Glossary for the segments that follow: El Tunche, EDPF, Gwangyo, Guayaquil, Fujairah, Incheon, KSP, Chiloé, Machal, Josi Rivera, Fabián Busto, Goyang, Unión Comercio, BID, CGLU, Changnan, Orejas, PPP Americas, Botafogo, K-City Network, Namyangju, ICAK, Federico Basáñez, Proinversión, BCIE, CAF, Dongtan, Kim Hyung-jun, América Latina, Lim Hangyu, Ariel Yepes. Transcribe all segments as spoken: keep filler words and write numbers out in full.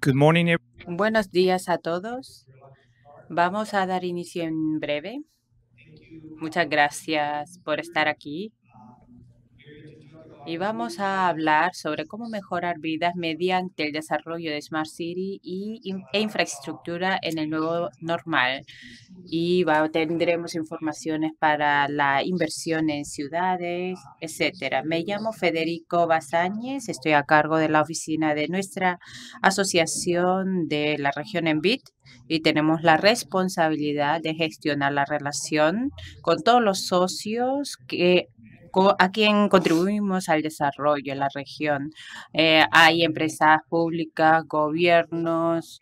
Good morning. Buenos días a todos. Vamos a dar inicio en breve. Muchas gracias por estar aquí. Y vamos a hablar sobre cómo mejorar vidas mediante el desarrollo de Smart City y, e infraestructura en el nuevo normal. Y va, tendremos informaciones para la inversión en ciudades, etcétera. Me llamo Federico Basáñez, estoy a cargo de la oficina de nuestra asociación de la región en B I D y tenemos la responsabilidad de gestionar la relación con todos los socios que a quien contribuimos al desarrollo en la región. Eh, hay empresas públicas, gobiernos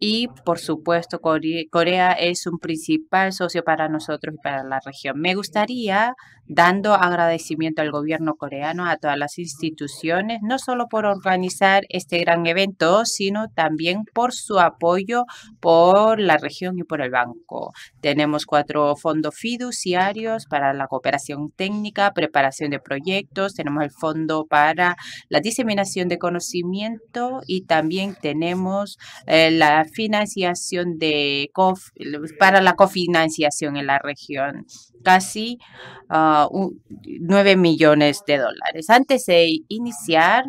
y, por supuesto, Core- Corea es un principal socio para nosotros y para la región. Me gustaría, dando agradecimiento al gobierno coreano, a todas las instituciones, no solo por organizar este gran evento, sino también por su apoyo por la región y por el banco. Tenemos cuatro fondos fiduciarios para la cooperación técnica, preparación de proyectos, tenemos el fondo para la diseminación de conocimiento y también tenemos eh, la financiación de para la cofinanciación en la región, casi uh, nueve millones de dólares. Antes de iniciar,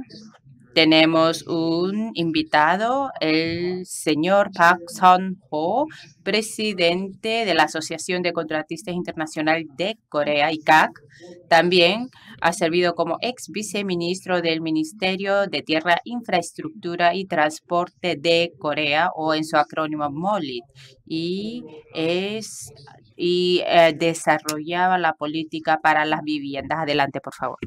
tenemos un invitado, el señor Park Sun-ho, presidente de la Asociación de Contratistas Internacional de Corea, I C A K. También ha servido como ex viceministro del Ministerio de Tierra, Infraestructura y Transporte de Corea, o en su acrónimo MOLIT, y es y eh, desarrollaba la política para las viviendas. Adelante, por favor.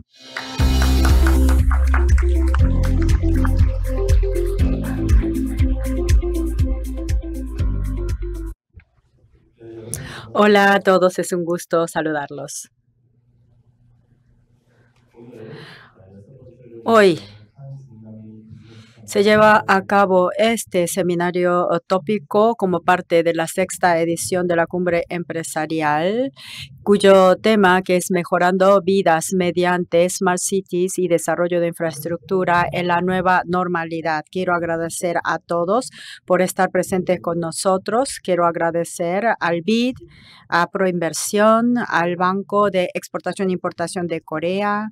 Hola a todos, es un gusto saludarlos. Hoy se lleva a cabo este seminario tópico como parte de la sexta edición de la Cumbre Empresarial, cuyo tema que es mejorando vidas mediante Smart Cities y desarrollo de infraestructura en la nueva normalidad. Quiero agradecer a todos por estar presentes con nosotros. Quiero agradecer al B I D, a Proinversión, al Banco de Exportación e Importación de Corea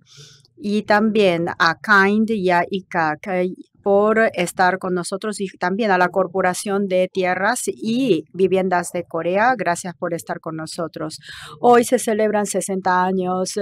y también a Kind y a I C A K por estar con nosotros, y también a la Corporación de Tierras y Viviendas de Corea. Gracias por estar con nosotros. Hoy se celebran sesenta años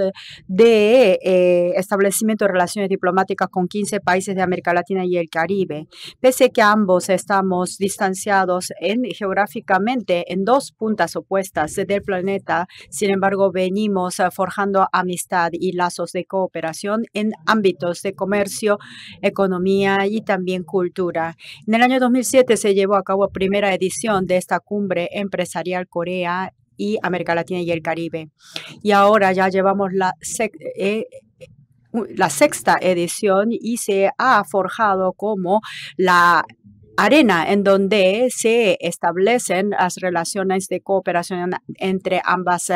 de eh, establecimiento de relaciones diplomáticas con quince países de América Latina y el Caribe. Pese que ambos estamos distanciados en, geográficamente en dos puntas opuestas del planeta, sin embargo, venimos forjando amistad y lazos de cooperación en ámbitos de comercio, economía y y también cultura. En el año dos mil siete se llevó a cabo la primera edición de esta Cumbre Empresarial Corea y América Latina y el Caribe. Y ahora ya llevamos la eh, la sexta edición y se ha forjado como la arena en donde se establecen las relaciones de cooperación entre ambas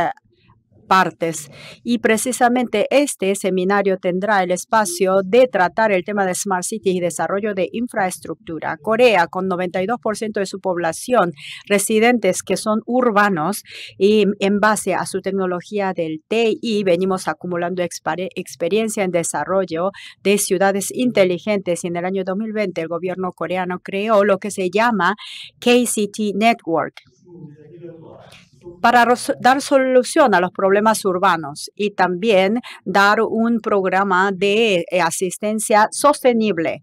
partes. Y precisamente este seminario tendrá el espacio de tratar el tema de Smart Cities y desarrollo de infraestructura. Corea, con noventa y dos por ciento de su población residentes que son urbanos, y en base a su tecnología del T I venimos acumulando exper experiencia en desarrollo de ciudades inteligentes, y en el año dos mil veinte el gobierno coreano creó lo que se llama K-City Network para dar solución a los problemas urbanos y también dar un programa de asistencia sostenible.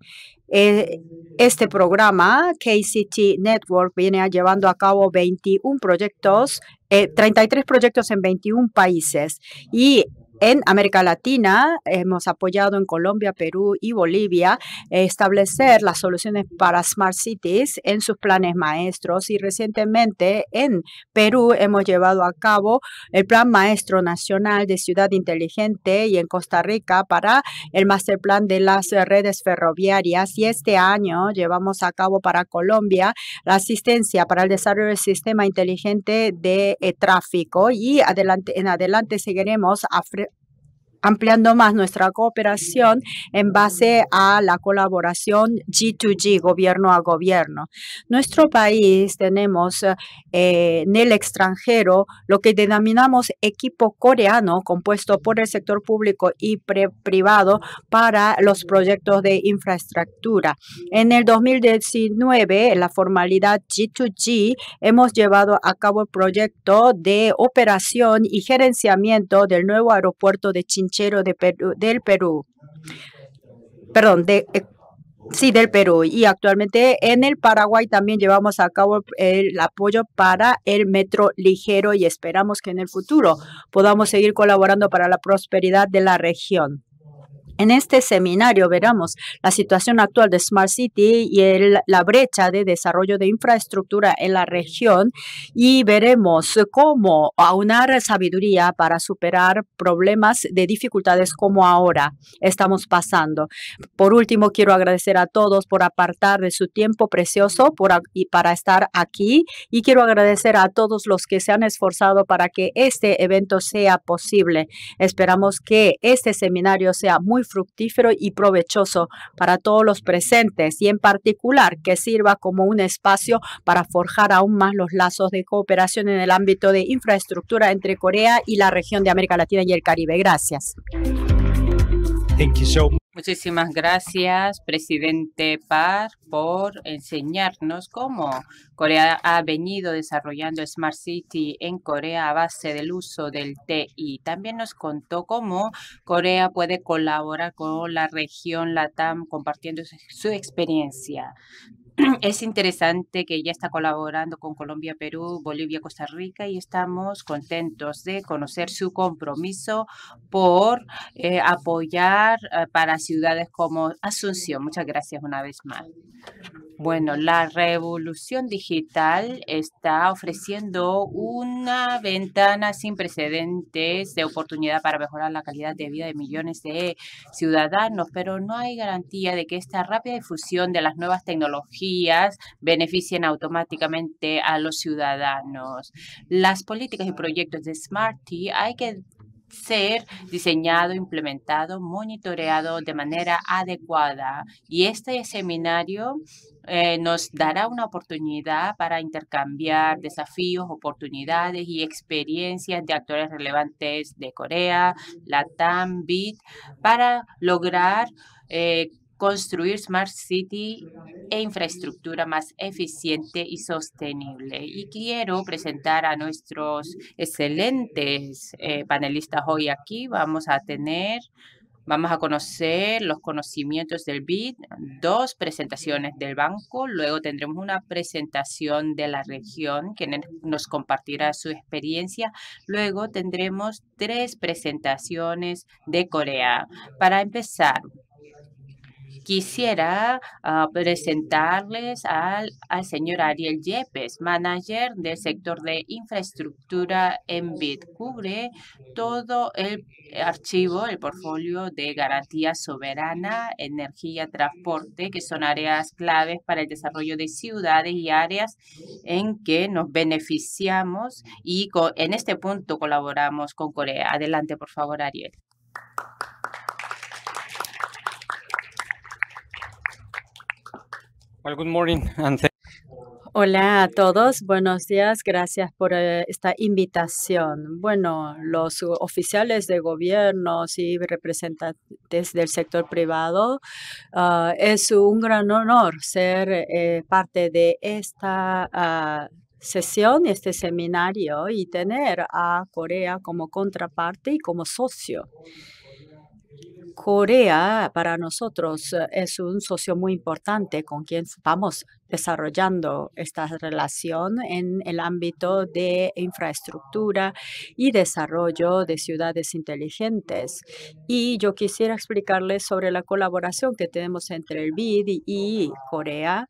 Este programa, K-City Network, viene llevando a cabo veintiún proyectos, eh, treinta y tres proyectos en veintiún países. Y en América Latina hemos apoyado en Colombia, Perú y Bolivia establecer las soluciones para Smart Cities en sus planes maestros, y recientemente en Perú hemos llevado a cabo el Plan Maestro Nacional de Ciudad Inteligente, y en Costa Rica para el Master Plan de las redes ferroviarias, y este año llevamos a cabo para Colombia la asistencia para el desarrollo del sistema inteligente de eh, tráfico, y adelante, en adelante seguiremos a ampliando más nuestra cooperación en base a la colaboración G dos G, gobierno a gobierno. Nuestro país tenemos eh, en el extranjero lo que denominamos equipo coreano compuesto por el sector público y privado para los proyectos de infraestructura. En el dos mil diecinueve, en la formalidad G dos G, hemos llevado a cabo el proyecto de operación y gerenciamiento del nuevo aeropuerto de Chinchilla De Perú, del Perú, perdón, de, eh, sí, del Perú. Y actualmente en el Paraguay también llevamos a cabo el, el apoyo para el metro ligero y esperamos que en el futuro podamos seguir colaborando para la prosperidad de la región. En este seminario veremos la situación actual de Smart City y el, la brecha de desarrollo de infraestructura en la región y veremos cómo aunar sabiduría para superar problemas de dificultades como ahora estamos pasando. Por último, quiero agradecer a todos por apartar de su tiempo precioso por, y para estar aquí, y quiero agradecer a todos los que se han esforzado para que este evento sea posible. Esperamos que este seminario sea muy fructífero y provechoso para todos los presentes y en particular que sirva como un espacio para forjar aún más los lazos de cooperación en el ámbito de infraestructura entre Corea y la región de América Latina y el Caribe. Gracias. Muchísimas gracias, presidente Park, por enseñarnos cómo Corea ha venido desarrollando Smart City en Corea a base del uso del T I. También nos contó cómo Corea puede colaborar con la región LATAM compartiendo su experiencia. Es interesante que ya está colaborando con Colombia, Perú, Bolivia, Costa Rica y estamos contentos de conocer su compromiso por eh, apoyar eh, para ciudades como Asunción. Muchas gracias una vez más. Bueno, la revolución digital está ofreciendo una ventana sin precedentes de oportunidad para mejorar la calidad de vida de millones de ciudadanos, pero no hay garantía de que esta rápida difusión de las nuevas tecnologías beneficien automáticamente a los ciudadanos. Las políticas y proyectos de Smart City hay que ser diseñado, implementado, monitoreado de manera adecuada. Y este seminario eh, nos dará una oportunidad para intercambiar desafíos, oportunidades y experiencias de actores relevantes de Corea, LATAM, B I D, para lograr eh, construir Smart City e infraestructura más eficiente y sostenible. Y quiero presentar a nuestros excelentes eh, panelistas hoy aquí. Vamos a tener, vamos a conocer los conocimientos del B I D, dos presentaciones del banco. Luego tendremos una presentación de la región que nos compartirá su experiencia. Luego tendremos tres presentaciones de Corea. Para empezar, Quisiera uh, presentarles al, al señor Ariel Yepes, manager del sector de infraestructura en B I D. Cubre todo el archivo, el portfolio de garantía soberana, energía, transporte, que son áreas claves para el desarrollo de ciudades y áreas en que nos beneficiamos y con, en este punto colaboramos con Corea. Adelante, por favor, Ariel. Good morning and Hola a todos, buenos días, gracias por eh, esta invitación. Bueno, los oficiales de gobiernos y representantes del sector privado, uh, es un gran honor ser eh, parte de esta uh, sesión, este seminario y tener a Corea como contraparte y como socio. Corea para nosotros es un socio muy importante con quien vamos desarrollando esta relación en el ámbito de infraestructura y desarrollo de ciudades inteligentes. Y yo quisiera explicarles sobre la colaboración que tenemos entre el B I D y Corea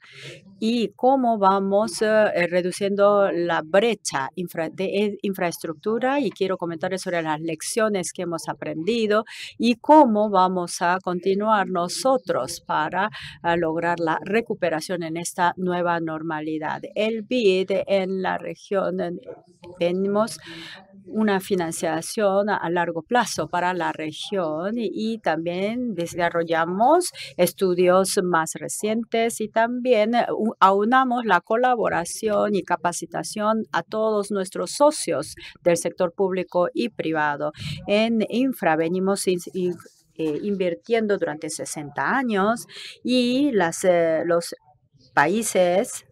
y cómo vamos eh, reduciendo la brecha infra de infraestructura. Y quiero comentarles sobre las lecciones que hemos aprendido y cómo vamos a continuar nosotros para uh, lograr la recuperación en esta nueva normalidad. El B I D en la región venimos una financiación a largo plazo para la región y también desarrollamos estudios más recientes y también aunamos la colaboración y capacitación a todos nuestros socios del sector público y privado. En infra venimos invirtiendo durante sesenta años y las, eh, los países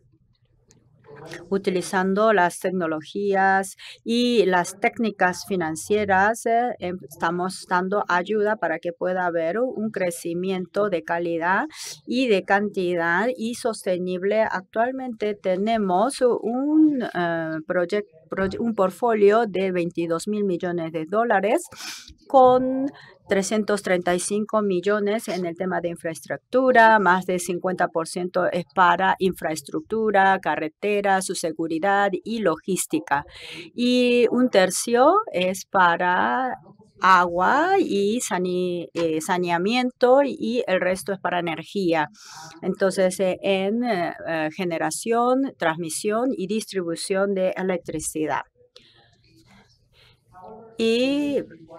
utilizando las tecnologías y las técnicas financieras, eh, estamos dando ayuda para que pueda haber un crecimiento de calidad y de cantidad y sostenible. Actualmente tenemos un eh, proyecto un portfolio de veintidós mil millones de dólares con trescientos treinta y cinco millones en el tema de infraestructura. Más del cincuenta por ciento es para infraestructura, carretera, su seguridad y logística. Y un tercio es para agua y sane, eh, saneamiento y el resto es para energía. Entonces, eh, en eh, generación, transmisión y distribución de electricidad. Y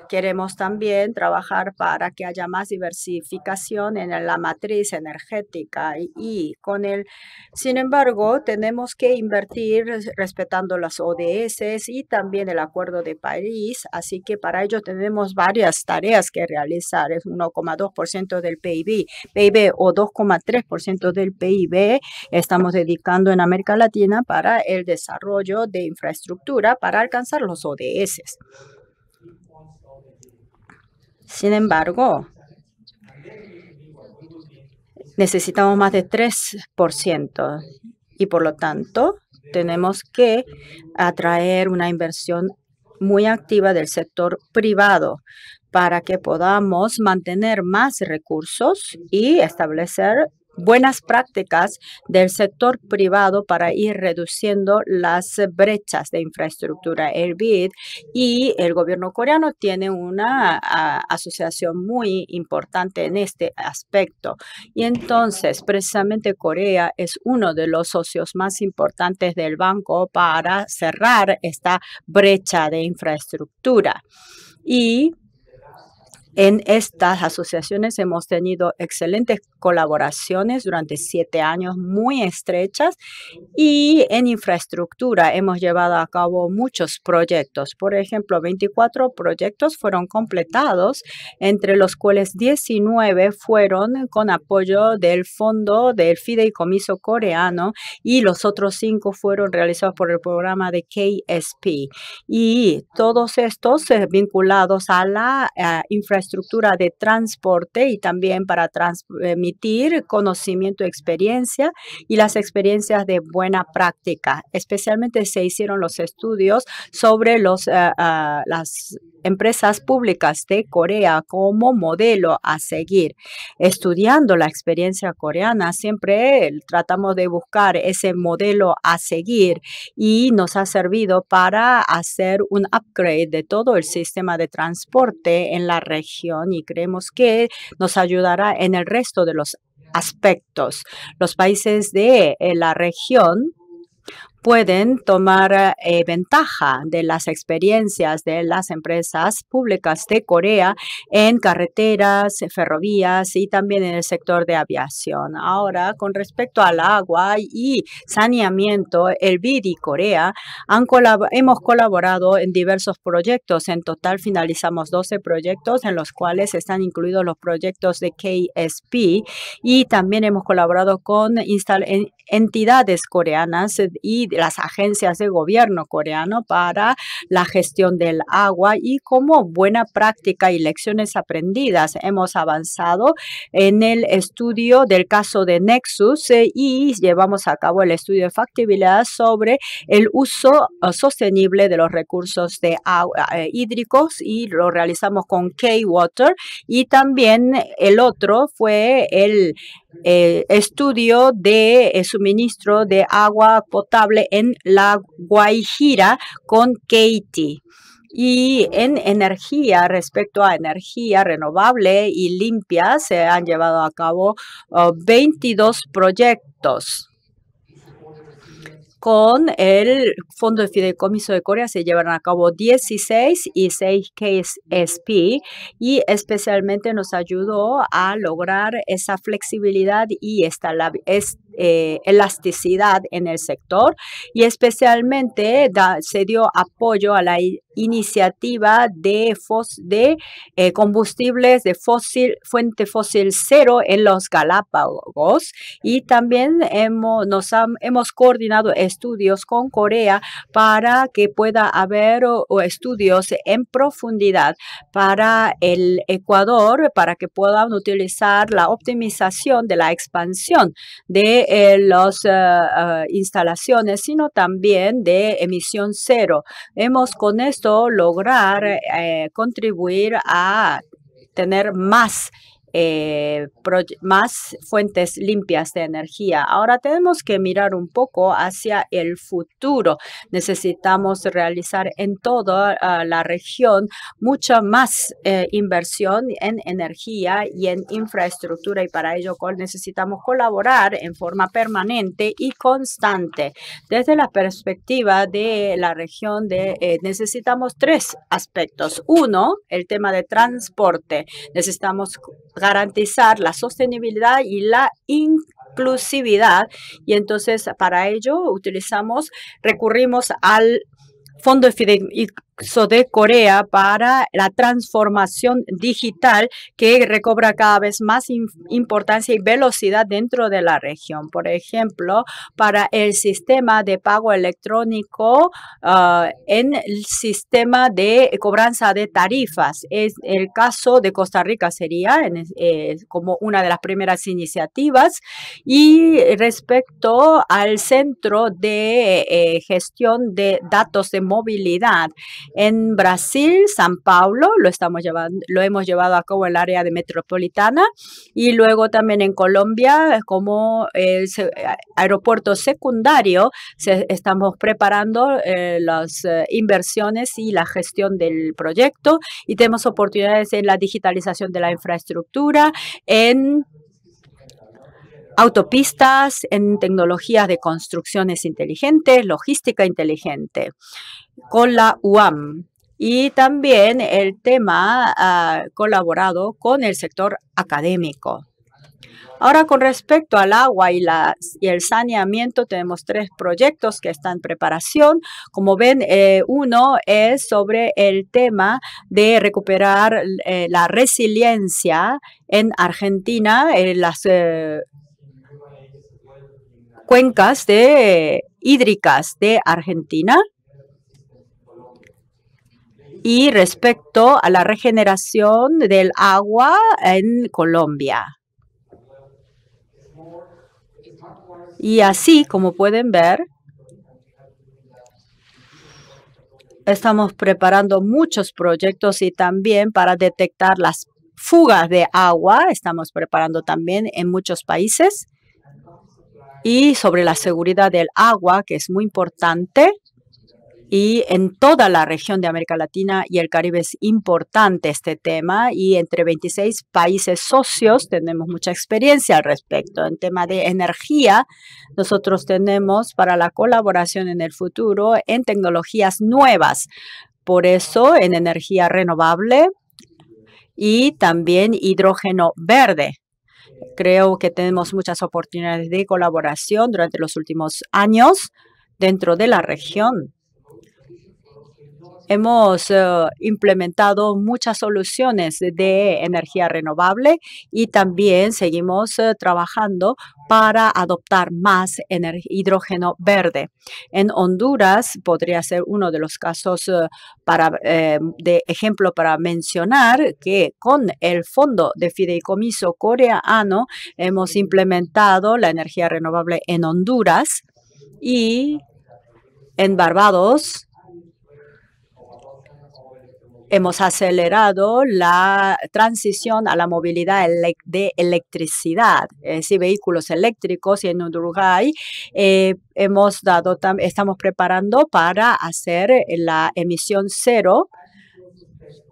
queremos también trabajar para que haya más diversificación en la matriz energética y con el, sin embargo, tenemos que invertir respetando las O D S y también el Acuerdo de París. Así que para ello tenemos varias tareas que realizar. Es uno coma dos por ciento del P I B, P I B o dos coma tres por ciento del P I B. Estamos dedicando en América Latina para el desarrollo de infraestructura para alcanzar los O D S. Sin embargo, necesitamos más de tres por ciento y por lo tanto tenemos que atraer una inversión muy activa del sector privado para que podamos mantener más recursos y establecer buenas prácticas del sector privado para ir reduciendo las brechas de infraestructura. El B I D y el gobierno coreano tienen una a, asociación muy importante en este aspecto. Y entonces, precisamente Corea es uno de los socios más importantes del banco para cerrar esta brecha de infraestructura. Y en estas asociaciones hemos tenido excelentes colaboraciones durante siete años muy estrechas y en infraestructura hemos llevado a cabo muchos proyectos. Por ejemplo, veinticuatro proyectos fueron completados, entre los cuales diecinueve fueron con apoyo del Fondo del Fideicomiso Coreano y los otros cinco fueron realizados por el programa de K S P. Y todos estos eh, vinculados a la eh, infraestructura estructura de transporte y también para transmitir conocimiento, experiencia y las experiencias de buena práctica. Especialmente se hicieron los estudios sobre los, uh, uh, las empresas públicas de Corea como modelo a seguir. Estudiando la experiencia coreana, siempre tratamos de buscar ese modelo a seguir y nos ha servido para hacer un upgrade de todo el sistema de transporte en la región. Y creemos que nos ayudará en el resto de los aspectos. Los países de la región pueden tomar eh, ventaja de las experiencias de las empresas públicas de Corea en carreteras, ferrovías y también en el sector de aviación. Ahora, con respecto al agua y saneamiento, el B I D y Corea han colab- hemos colaborado en diversos proyectos. En total, finalizamos doce proyectos en los cuales están incluidos los proyectos de K S P y también hemos colaborado con entidades coreanas y las agencias de gobierno coreano para la gestión del agua y como buena práctica y lecciones aprendidas hemos avanzado en el estudio del caso de Nexus eh, y llevamos a cabo el estudio de factibilidad sobre el uso uh, sostenible de los recursos de agua, eh, hídricos y lo realizamos con K-Water y también el otro fue el eh, estudio de eh, suministro de agua potable en la Guajira con Katie. Y en energía, respecto a energía renovable y limpia, se han llevado a cabo uh, veintidós proyectos con el Fondo de Fideicomiso de Corea se llevaron a cabo dieciséis y seis K S P y especialmente nos ayudó a lograr esa flexibilidad y esta esta Eh, elasticidad en el sector y especialmente da, se dio apoyo a la iniciativa de, fos, de eh, combustibles de fósil, fuente fósil cero en los Galápagos y también hemos, nos han, hemos coordinado estudios con Corea para que pueda haber o, o estudios en profundidad para el Ecuador para que puedan utilizar la optimización de la expansión de Eh, las uh, uh, instalaciones, sino también de emisión cero. Hemos con esto lograr eh, contribuir a tener más Eh, más fuentes limpias de energía. Ahora tenemos que mirar un poco hacia el futuro. Necesitamos realizar en toda uh, la región mucha más eh, inversión en energía y en infraestructura y para ello necesitamos colaborar en forma permanente y constante. Desde la perspectiva de la región de, eh, necesitamos tres aspectos. Uno, el tema de transporte. Necesitamos garantizar la sostenibilidad y la inclusividad. Y entonces, para ello, utilizamos, recurrimos al Fondo de Fideicomiso de Corea para la transformación digital que recobra cada vez más importancia y velocidad dentro de la región. Por ejemplo, para el sistema de pago electrónico uh, en el sistema de cobranza de tarifas. Es el caso de Costa Rica sería en, eh, como una de las primeras iniciativas. Y respecto al centro de eh, gestión de datos de movilidad. En Brasil, San Paulo, lo, estamos llevando, lo hemos llevado a cabo en el área de metropolitana y luego también en Colombia como el aeropuerto secundario se, estamos preparando eh, las eh, inversiones y la gestión del proyecto y tenemos oportunidades en la digitalización de la infraestructura, en autopistas, en tecnologías de construcciones inteligentes, logística inteligente, con la U A M. Y también el tema uh, colaborado con el sector académico. Ahora, con respecto al agua y, la, y el saneamiento, tenemos tres proyectos que están en preparación. Como ven, eh, uno es sobre el tema de recuperar eh, la resiliencia en Argentina, eh, las eh, cuencas de, hídricas de Argentina y respecto a la regeneración del agua en Colombia. Y así, como pueden ver, estamos preparando muchos proyectos y también para detectar las fugas de agua. Estamos preparando también en muchos países. Y sobre la seguridad del agua, que es muy importante, y en toda la región de América Latina y el Caribe es importante este tema, y entre veintiséis países socios tenemos mucha experiencia al respecto. En tema de energía, nosotros tenemos para la colaboración en el futuro en tecnologías nuevas, por eso en energía renovable y también hidrógeno verde. Creo que tenemos muchas oportunidades de colaboración durante los últimos años dentro de la región. Hemos uh, implementado muchas soluciones de energía renovable y también seguimos uh, trabajando para adoptar más hidrógeno verde. En Honduras podría ser uno de los casos uh, para, eh, de ejemplo para mencionar que con el Fondo de Fideicomiso Coreano hemos implementado la energía renovable en Honduras y en Barbados. Hemos acelerado la transición a la movilidad de electricidad, es decir, vehículos eléctricos. Y en Uruguay eh, hemos dado, estamos preparando para hacer la emisión cero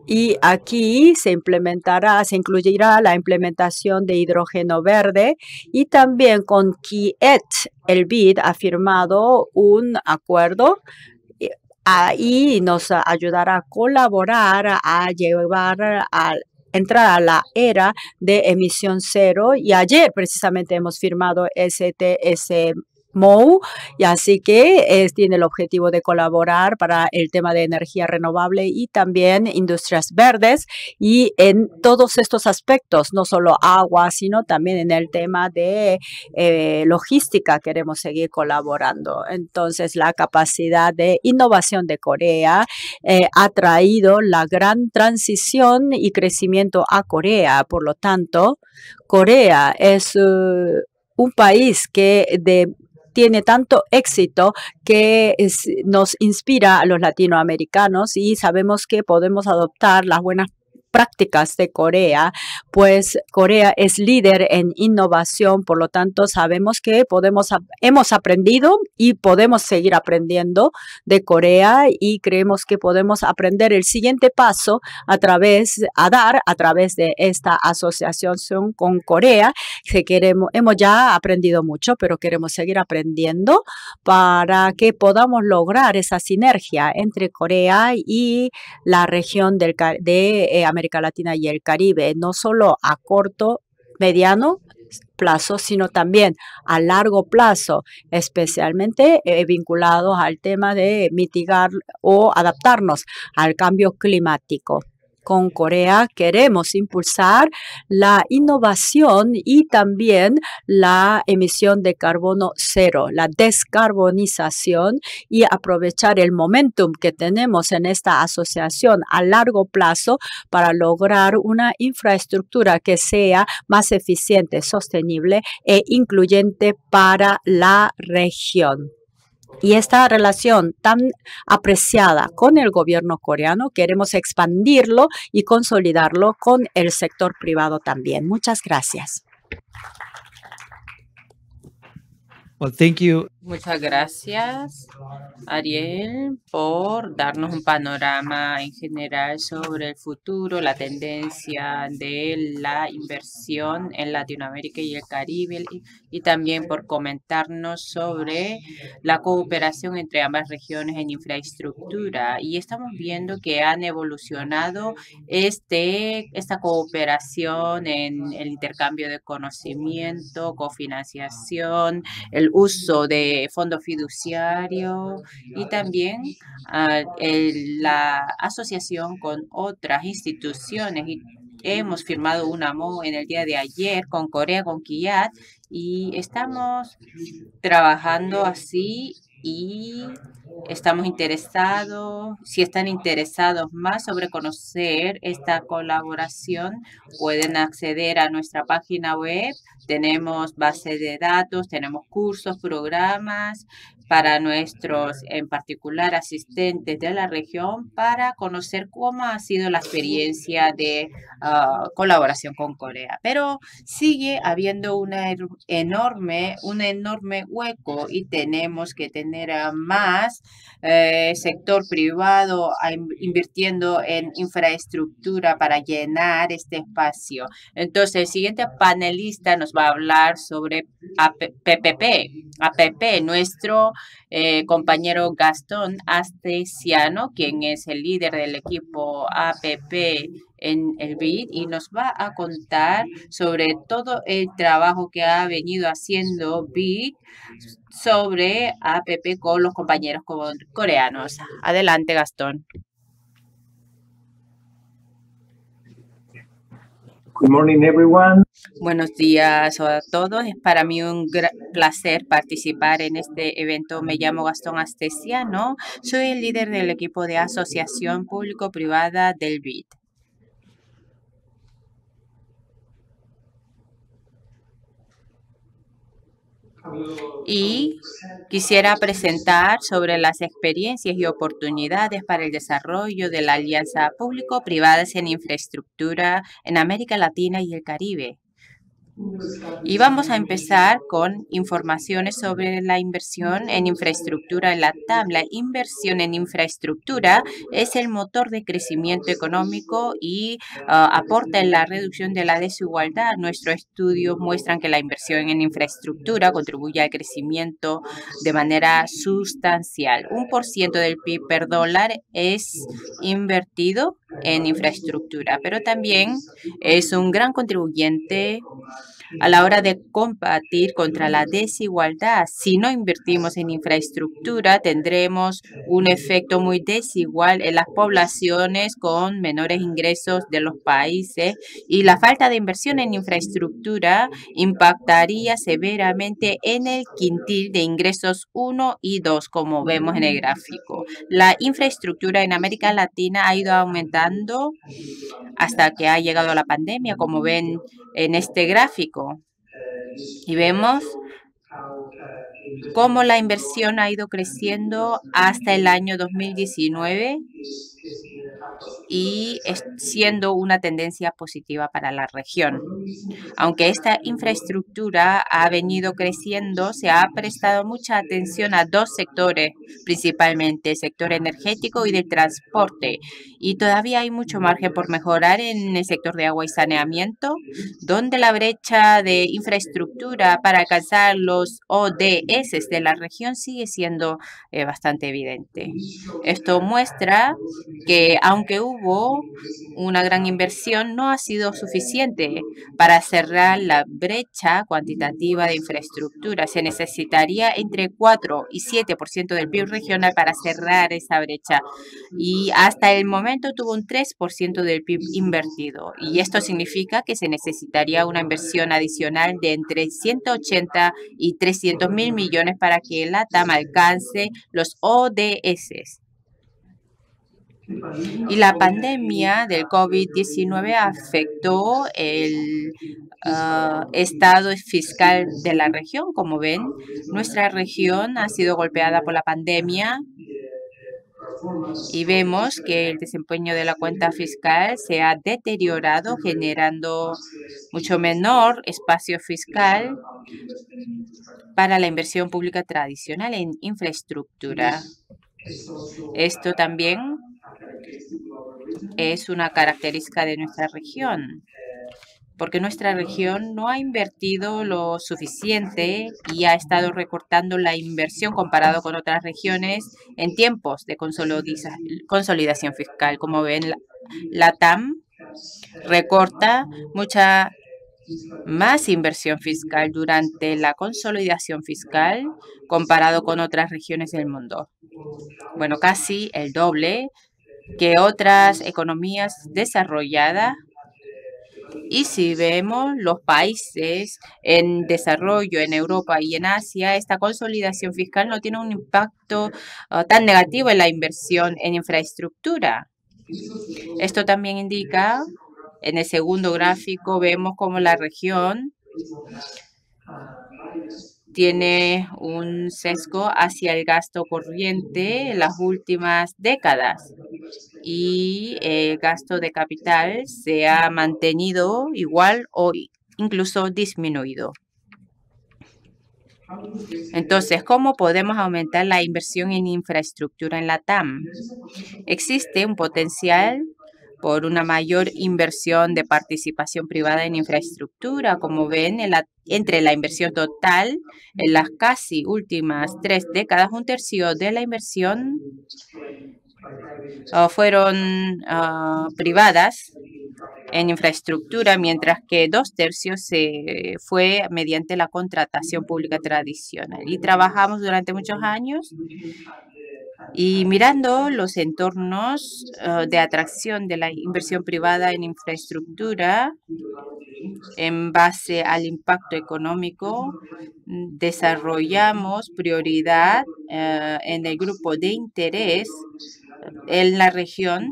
Y aquí se implementará, se incluirá la implementación de hidrógeno verde y también con Kiet, el B I D ha firmado un acuerdo. Ahí nos ayudará a colaborar, a llevar al entrar a la era de emisión cero, y ayer precisamente hemos firmado S T S M O, y así que es, tiene el objetivo de colaborar para el tema de energía renovable y también industrias verdes, y en todos estos aspectos, no solo agua, sino también en el tema de eh, logística queremos seguir colaborando. Entonces, la capacidad de innovación de Corea eh, ha traído la gran transición y crecimiento a Corea. Por lo tanto, Corea es uh, un país que de tiene tanto éxito que es, nos inspira a los latinoamericanos, y sabemos que podemos adoptar las buenas prácticas de Corea, pues Corea es líder en innovación, por lo tanto sabemos que podemos, hemos aprendido y podemos seguir aprendiendo de Corea, y creemos que podemos aprender el siguiente paso a través, a dar a través de esta asociación con Corea, que queremos, hemos ya aprendido mucho, pero queremos seguir aprendiendo para que podamos lograr esa sinergia entre Corea y la región del, de América. América Latina y el Caribe, no solo a corto, mediano plazo, sino también a largo plazo, especialmente eh, vinculados al tema de mitigar o adaptarnos al cambio climático. Con Corea queremos impulsar la innovación y también la emisión de carbono cero, la descarbonización, y aprovechar el momentum que tenemos en esta asociación a largo plazo para lograr una infraestructura que sea más eficiente, sostenible e incluyente para la región. Y esta relación tan apreciada con el gobierno coreano, queremos expandirlo y consolidarlo con el sector privado también. Muchas gracias. Well, thank you. Muchas gracias, Ariel, por darnos un panorama en general sobre el futuro, la tendencia de la inversión en Latinoamérica y el Caribe, y, y también por comentarnos sobre la cooperación entre ambas regiones en infraestructura. Y estamos viendo que han evolucionado este, esta cooperación en el intercambio de conocimiento, cofinanciación, el uso de fondo fiduciario y también uh, el, la asociación con otras instituciones. Y hemos firmado un M O U en el día de ayer con Corea, con Kiat, y estamos trabajando así, y estamos interesados, si están interesados más sobre conocer esta colaboración, pueden acceder a nuestra página web. Tenemos base de datos, tenemos cursos, programas para nuestros, en particular, asistentes de la región, para conocer cómo ha sido la experiencia de uh, colaboración con Corea. Pero sigue habiendo una enorme, un enorme hueco, y tenemos que tener a más eh, sector privado invirtiendo en infraestructura para llenar este espacio. Entonces, el siguiente panelista nos va a hablar sobre A P P, A P P, nuestro eh, compañero Gastón Astesiano, quien es el líder del equipo A P P en el B I D, y nos va a contar sobre todo el trabajo que ha venido haciendo B I D sobre A P P con los compañeros coreanos. Adelante, Gastón. Good morning, everyone. Buenos días a todos. Es para mí un placer participar en este evento. Me llamo Gastón Astesiano. Soy el líder del equipo de asociación público-privada del B I D. Y quisiera presentar sobre las experiencias y oportunidades para el desarrollo de la alianza público-privada en infraestructura en América Latina y el Caribe. Y vamos a empezar con informaciones sobre la inversión en infraestructura en LATAM. La inversión en infraestructura es el motor de crecimiento económico y uh, aporta en la reducción de la desigualdad. Nuestros estudios muestran que la inversión en infraestructura contribuye al crecimiento de manera sustancial. Un por ciento del P I B per dólar es invertido en infraestructura, pero también es un gran contribuyente a la hora de combatir contra la desigualdad. Si no invertimos en infraestructura, tendremos un efecto muy desigual en las poblaciones con menores ingresos de los países, y la falta de inversión en infraestructura impactaría severamente en el quintil de ingresos uno y dos, como vemos en el gráfico. La infraestructura en América Latina ha ido aumentando hasta que ha llegado la pandemia, como ven en este gráfico. Y vemos cómo la inversión ha ido creciendo hasta el año dos mil diecinueve y siendo una tendencia positiva para la región. Aunque esta infraestructura ha venido creciendo, se ha prestado mucha atención a dos sectores, principalmente el sector energético y del transporte. Y todavía hay mucho margen por mejorar en el sector de agua y saneamiento, donde la brecha de infraestructura para alcanzar los O D S de la región sigue siendo eh, bastante evidente. Esto muestra que aunque hubo una gran inversión, no ha sido suficiente para cerrar la brecha cuantitativa de infraestructura. Se necesitaría entre cuatro y siete por ciento del P I B regional para cerrar esa brecha, y hasta el momento tuvo un tres por ciento del P I B invertido, y esto significa que se necesitaría una inversión adicional de entre ciento ochenta y trescientos mil millones para que LATAM alcance los O D S. Y la pandemia del COVID diecinueve afectó el uh, estado fiscal de la región. Como ven, nuestra región ha sido golpeada por la pandemia y vemos que el desempeño de la cuenta fiscal se ha deteriorado, generando mucho menor espacio fiscal para la inversión pública tradicional en infraestructura. Esto también es una característica de nuestra región, porque nuestra región no ha invertido lo suficiente y ha estado recortando la inversión comparado con otras regiones en tiempos de consolidación fiscal. Como ven, LATAM recorta mucha más inversión fiscal durante la consolidación fiscal comparado con otras regiones del mundo. Bueno, casi el doble que otras economías desarrolladas. Y si vemos los países en desarrollo en Europa y en Asia, esta consolidación fiscal no tiene un impacto uh, tan negativo en la inversión en infraestructura. Esto también indica, en el segundo gráfico, vemos cómo la región tiene un sesgo hacia el gasto corriente en las últimas décadas, y el gasto de capital se ha mantenido igual o incluso disminuido. Entonces, ¿cómo podemos aumentar la inversión en infraestructura en LATAM? Existe un potencial por una mayor inversión de participación privada en infraestructura. Como ven, en la, entre la inversión total en las casi últimas tres décadas, un tercio de la inversión uh, fueron uh, privadas en infraestructura, mientras que dos tercios se fue mediante la contratación pública tradicional. Y trabajamos durante muchos años. Y mirando los entornos uh, de atracción de la inversión privada en infraestructura en base al impacto económico, desarrollamos prioridad uh, en el grupo de interés en la región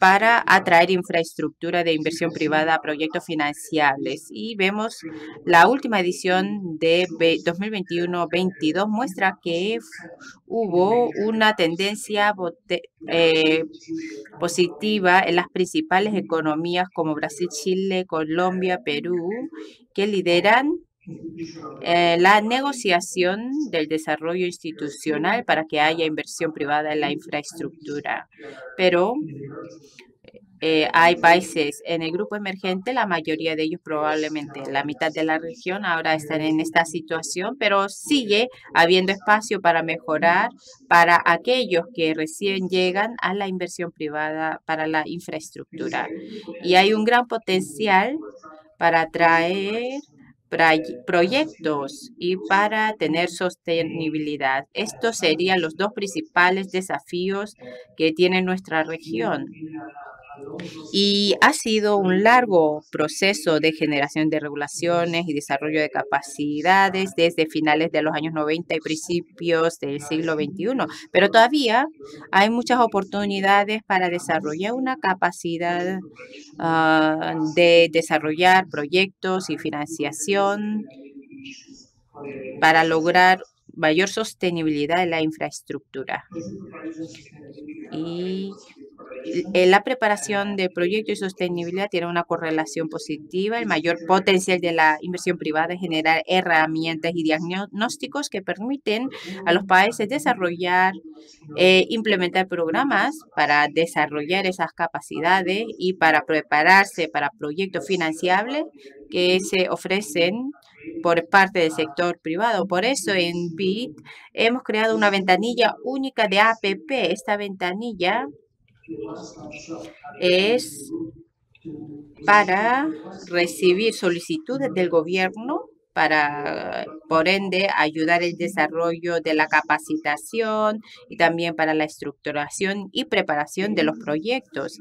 para atraer infraestructura de inversión privada a proyectos financiables. Y vemos la última edición de dos mil veintiuno veintidós muestra que hubo una tendencia eh, positiva en las principales economías como Brasil, Chile, Colombia, Perú, que lideran Eh, la negociación del desarrollo institucional para que haya inversión privada en la infraestructura. Pero eh, hay países en el grupo emergente, la mayoría de ellos, probablemente la mitad de la región, ahora están en esta situación, pero sigue habiendo espacio para mejorar para aquellos que recién llegan a la inversión privada para la infraestructura. Y hay un gran potencial para atraer proyectos y para tener sostenibilidad. Estos serían los dos principales desafíos que tiene nuestra región. Y ha sido un largo proceso de generación de regulaciones y desarrollo de capacidades desde finales de los años noventa y principios del siglo veintiuno. Pero todavía hay muchas oportunidades para desarrollar una capacidad uh, de desarrollar proyectos y financiación para lograr mayor sostenibilidad en la infraestructura. Y la preparación de proyectos y sostenibilidad tiene una correlación positiva. El mayor potencial de la inversión privada es generar herramientas y diagnósticos que permiten a los países desarrollar e eh, implementar programas para desarrollar esas capacidades y para prepararse para proyectos financiables que se ofrecen por parte del sector privado. Por eso en B I D hemos creado una ventanilla única de A P P. Esta ventanilla es para recibir solicitudes del gobierno para, por ende, ayudar el desarrollo de la capacitación y también para la estructuración y preparación de los proyectos.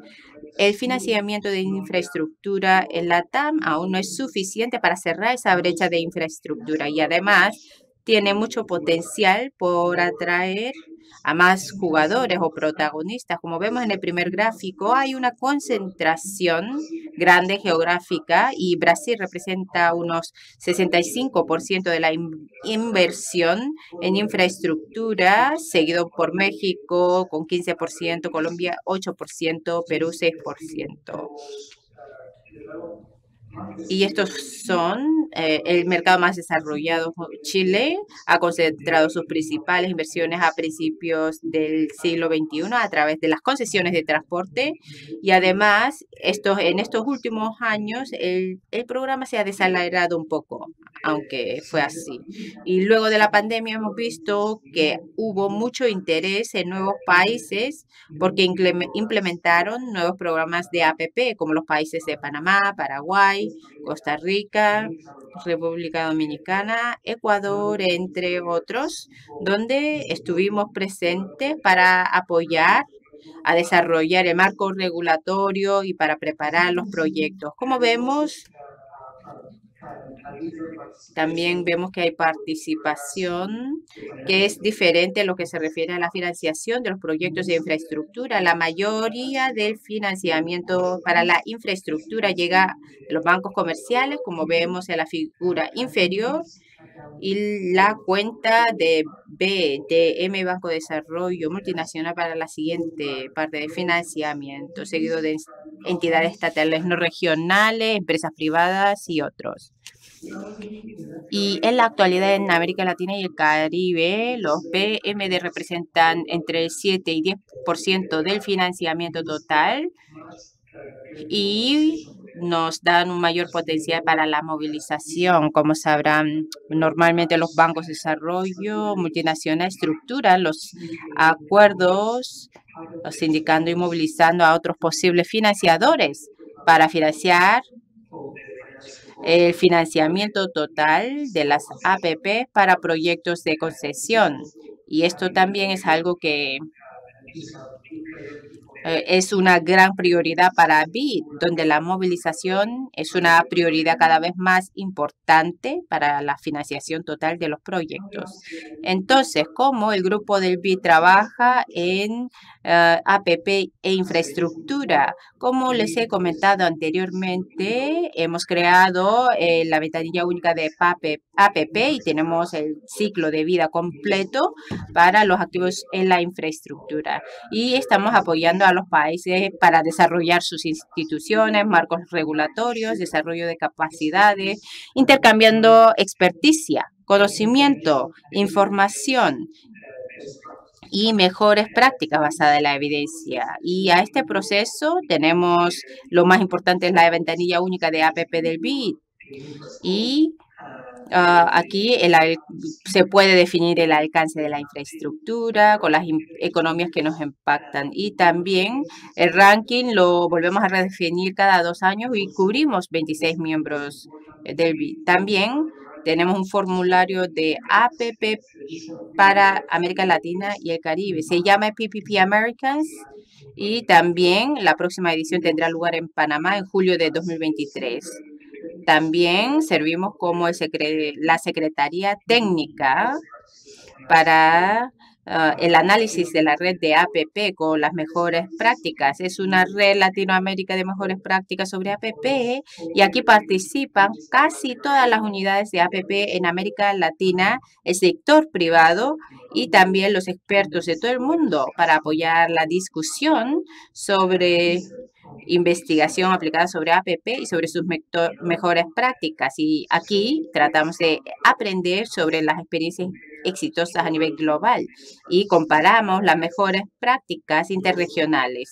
El financiamiento de infraestructura en la T A M aún no es suficiente para cerrar esa brecha de infraestructura y, además, tiene mucho potencial por atraer a más jugadores o protagonistas. Como vemos en el primer gráfico, hay una concentración grande geográfica y Brasil representa unos sesenta y cinco por ciento de la in inversión en infraestructura, seguido por México con quince por ciento, Colombia ocho por ciento, Perú seis por ciento. Y estos son eh, el mercado más desarrollado. Chile ha concentrado sus principales inversiones a principios del siglo veintiuno a través de las concesiones de transporte. Y además, estos, en estos últimos años, el, el programa se ha desacelerado un poco, aunque fue así. Y luego de la pandemia hemos visto que hubo mucho interés en nuevos países porque implementaron nuevos programas de A P P, como los países de Panamá, Paraguay, Costa Rica, República Dominicana, Ecuador, entre otros, donde estuvimos presentes para apoyar a desarrollar el marco regulatorio y para preparar los proyectos. Como vemos, también vemos que hay participación que es diferente en lo que se refiere a la financiación de los proyectos de infraestructura. La mayoría del financiamiento para la infraestructura llega a los bancos comerciales, como vemos en la figura inferior, y la cuenta de B D M, Banco de Desarrollo Multinacional, para la siguiente parte de financiamiento, seguido de entidades estatales no regionales, empresas privadas y otros. Y en la actualidad en América Latina y el Caribe, los B M D representan entre el siete y diez por ciento del financiamiento total y nos dan un mayor potencial para la movilización. Como sabrán, normalmente los bancos de desarrollo multinacional estructuran los acuerdos sindicando y movilizando a otros posibles financiadores para financiar el financiamiento total de las A P P para proyectos de concesión. Y esto también es algo que eh, es una gran prioridad para B I D, donde la movilización es una prioridad cada vez más importante para la financiación total de los proyectos. Entonces, ¿cómo el grupo del B I D trabaja en eh, A P P e infraestructura? Como les he comentado anteriormente, hemos creado eh, la ventanilla única de A P P y tenemos el ciclo de vida completo para los activos en la infraestructura. Y estamos apoyando a los países para desarrollar sus instituciones, marcos regulatorios, desarrollo de capacidades, intercambiando experticia, conocimiento, información y mejores prácticas basadas en la evidencia. Y a este proceso tenemos lo más importante es la ventanilla única de A P P del B I D. Y Uh, aquí el, se puede definir el alcance de la infraestructura con las economías que nos impactan. Y también el ranking lo volvemos a redefinir cada dos años y cubrimos veintiséis miembros del B I D. También tenemos un formulario de A P P para América Latina y el Caribe. Se llama P P P Americas y también la próxima edición tendrá lugar en Panamá en julio de dos mil veintitrés. También servimos como el secre- la Secretaría Técnica para uh, el análisis de la red de A P P con las mejores prácticas. Es una red Latinoamérica de mejores prácticas sobre A P P y aquí participan casi todas las unidades de A P P en América Latina, el sector privado y también los expertos de todo el mundo para apoyar la discusión sobre investigación aplicada sobre A P P y sobre sus mejores prácticas. Y aquí tratamos de aprender sobre las experiencias exitosas a nivel global y comparamos las mejores prácticas interregionales.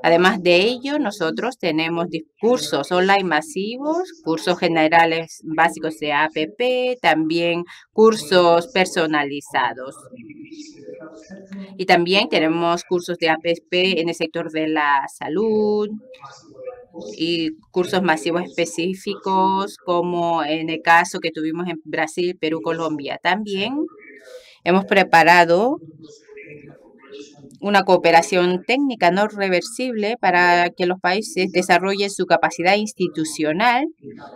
Además de ello, nosotros tenemos cursos online masivos, cursos generales básicos de A P P, también cursos personalizados. Y también tenemos cursos de A P P en el sector de la salud y cursos masivos específicos, como en el caso que tuvimos en Brasil, Perú, Colombia. También hemos preparado una cooperación técnica no reversible para que los países desarrollen su capacidad institucional.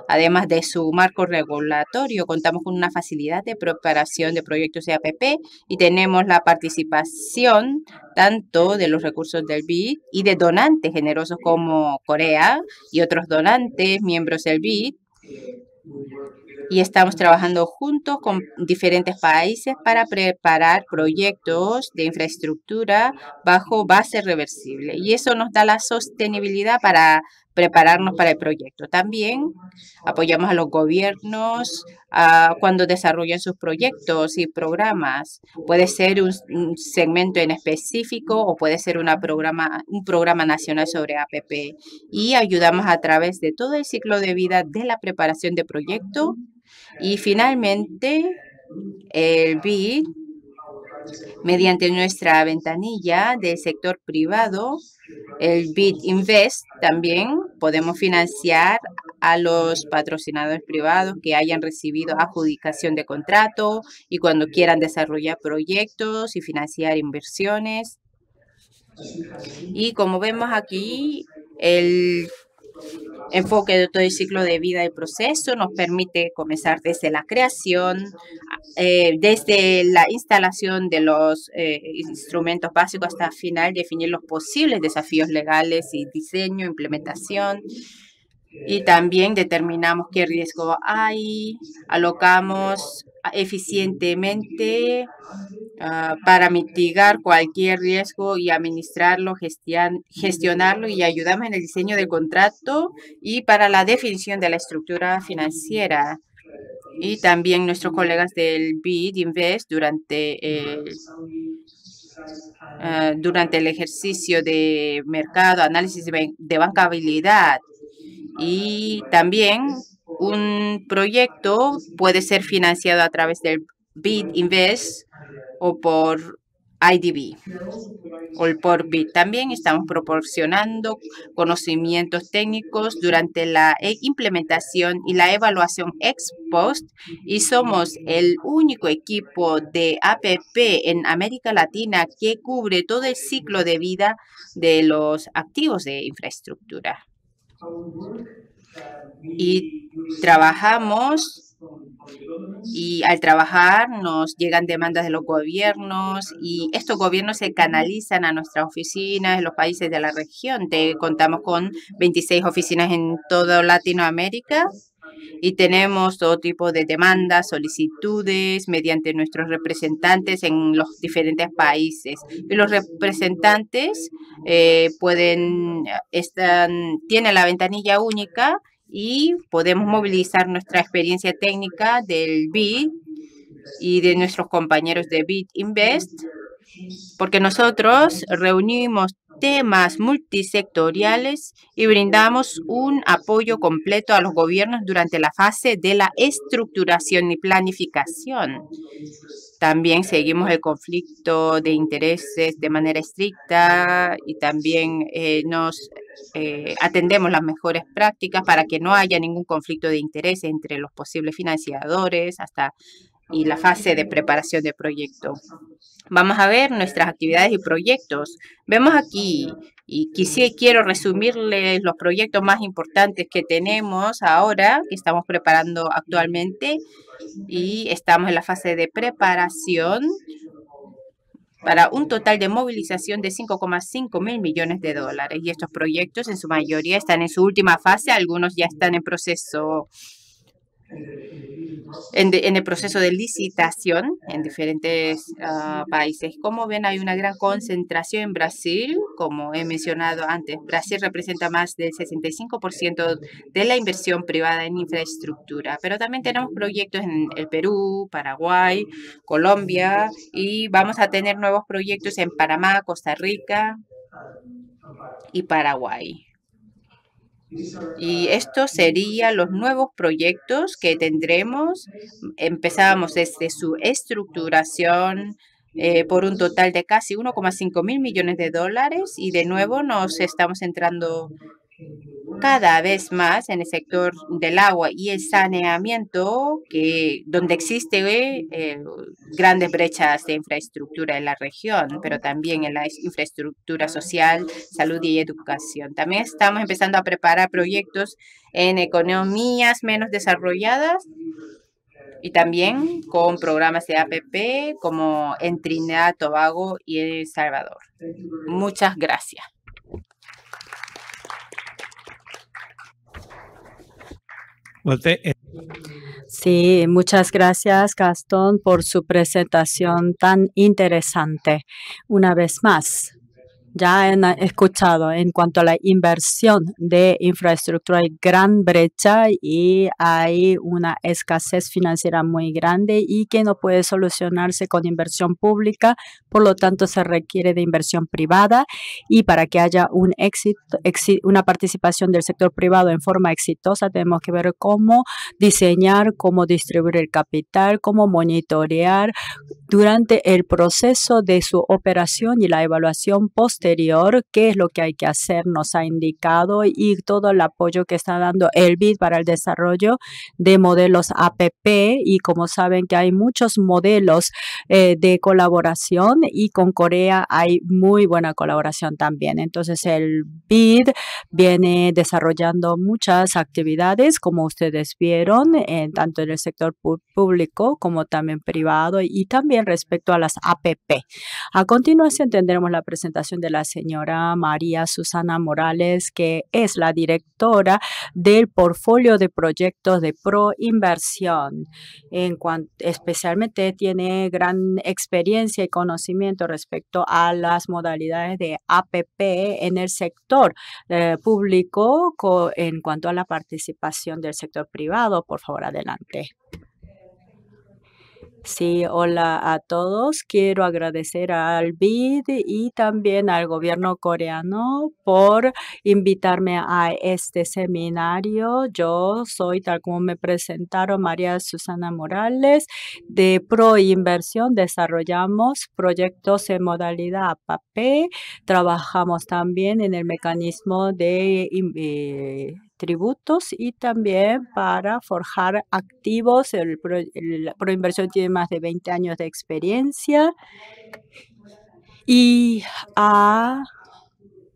Además de su marco regulatorio, contamos con una facilidad de preparación de proyectos de A P P y tenemos la participación tanto de los recursos del B I D y de donantes generosos como Corea y otros donantes, miembros del B I D. Y estamos trabajando juntos con diferentes países para preparar proyectos de infraestructura bajo base reversible. Y eso nos da la sostenibilidad para prepararnos para el proyecto. También apoyamos a los gobiernos uh, cuando desarrollan sus proyectos y programas. Puede ser un, un segmento en específico o puede ser una programa, un programa nacional sobre A P P. Y ayudamos a través de todo el ciclo de vida de la preparación de proyecto. Y finalmente, el B I D, mediante nuestra ventanilla del sector privado, el B I D Invest, también podemos financiar a los patrocinadores privados que hayan recibido adjudicación de contrato y cuando quieran desarrollar proyectos y financiar inversiones. Y como vemos aquí, el enfoque de todo el ciclo de vida del proceso nos permite comenzar desde la creación, eh, desde la instalación de los eh, instrumentos básicos hasta el final, definir los posibles desafíos legales y diseño, implementación. Y también determinamos qué riesgo hay, alocamos eficientemente uh, para mitigar cualquier riesgo y administrarlo, gestion- gestionarlo y ayudamos en el diseño del contrato y para la definición de la estructura financiera. Y también nuestros colegas del B I D Invest durante el uh, durante el ejercicio de mercado, análisis de bancabilidad. Y también un proyecto puede ser financiado a través del B I D Invest o por I D B o por B I D. También estamos proporcionando conocimientos técnicos durante la implementación y la evaluación ex post, y somos el único equipo de A P P en América Latina que cubre todo el ciclo de vida de los activos de infraestructura. Y trabajamos Y al trabajar nos llegan demandas de los gobiernos y estos gobiernos se canalizan a nuestras oficinas en los países de la región. Te contamos con veintiséis oficinas en toda Latinoamérica y tenemos todo tipo de demandas, solicitudes mediante nuestros representantes en los diferentes países. Y los representantes eh, pueden están, tienen la ventanilla única y podemos movilizar nuestra experiencia técnica del B I D y de nuestros compañeros de B I D Invest, porque nosotros reunimos temas multisectoriales y brindamos un apoyo completo a los gobiernos durante la fase de la estructuración y planificación. También seguimos el conflicto de intereses de manera estricta y también eh, nos eh, atendemos las mejores prácticas para que no haya ningún conflicto de intereses entre los posibles financiadores hasta y la fase de preparación de proyecto. Vamos a ver nuestras actividades y proyectos. Vemos aquí, y quisiera quiero resumirles los proyectos más importantes que tenemos ahora, que estamos preparando actualmente, y estamos en la fase de preparación para un total de movilización de cinco coma cinco mil millones de dólares. Y estos proyectos, en su mayoría, están en su última fase. Algunos ya están en proceso En, de, en el proceso de licitación en diferentes uh, países. Como ven, hay una gran concentración en Brasil. Como he mencionado antes, Brasil representa más del sesenta y cinco por ciento de la inversión privada en infraestructura. Pero también tenemos proyectos en el Perú, Paraguay, Colombia, y vamos a tener nuevos proyectos en Panamá, Costa Rica y Paraguay. Y estos serían los nuevos proyectos que tendremos. Empezamos desde su estructuración eh, por un total de casi uno coma cinco mil millones de dólares. Y de nuevo nos estamos centrando cada vez más en el sector del agua y el saneamiento, que, donde existen eh, grandes brechas de infraestructura en la región, pero también en la infraestructura social, salud y educación. También estamos empezando a preparar proyectos en economías menos desarrolladas y también con programas de A P P como en Trinidad, Tobago y El Salvador. Muchas gracias. Sí, muchas gracias, Gastón, por su presentación tan interesante. Una vez más, ya han escuchado en cuanto a la inversión de infraestructura, hay gran brecha y hay una escasez financiera muy grande y que no puede solucionarse con inversión pública. Por lo tanto, se requiere de inversión privada, y para que haya un éxito, una participación del sector privado en forma exitosa, tenemos que ver cómo diseñar, cómo distribuir el capital, cómo monitorear durante el proceso de su operación y la evaluación post qué es lo que hay que hacer, nos ha indicado, y todo el apoyo que está dando el B I D para el desarrollo de modelos A P P. Y como saben que hay muchos modelos eh, de colaboración, y con Corea hay muy buena colaboración también. Entonces el B I D viene desarrollando muchas actividades, como ustedes vieron, eh, tanto en el sector público como también privado, y también respecto a las A P P. A continuación tendremos la presentación de la señora María Susana Morales, que es la directora del portfolio de proyectos de Proinversión. En cuanto, especialmente tiene gran experiencia y conocimiento respecto a las modalidades de A P P en el sector eh, público en cuanto a la participación del sector privado. Por favor, adelante. Sí, hola a todos. Quiero agradecer al B I D y también al gobierno coreano por invitarme a este seminario. Yo soy, tal como me presentaron, María Susana Morales de Proinversión. Desarrollamos proyectos en modalidad A P P. Trabajamos también en el mecanismo de eh, tributos y también para forjar activos. El Pro, el Proinversión tiene más de veinte años de experiencia y ha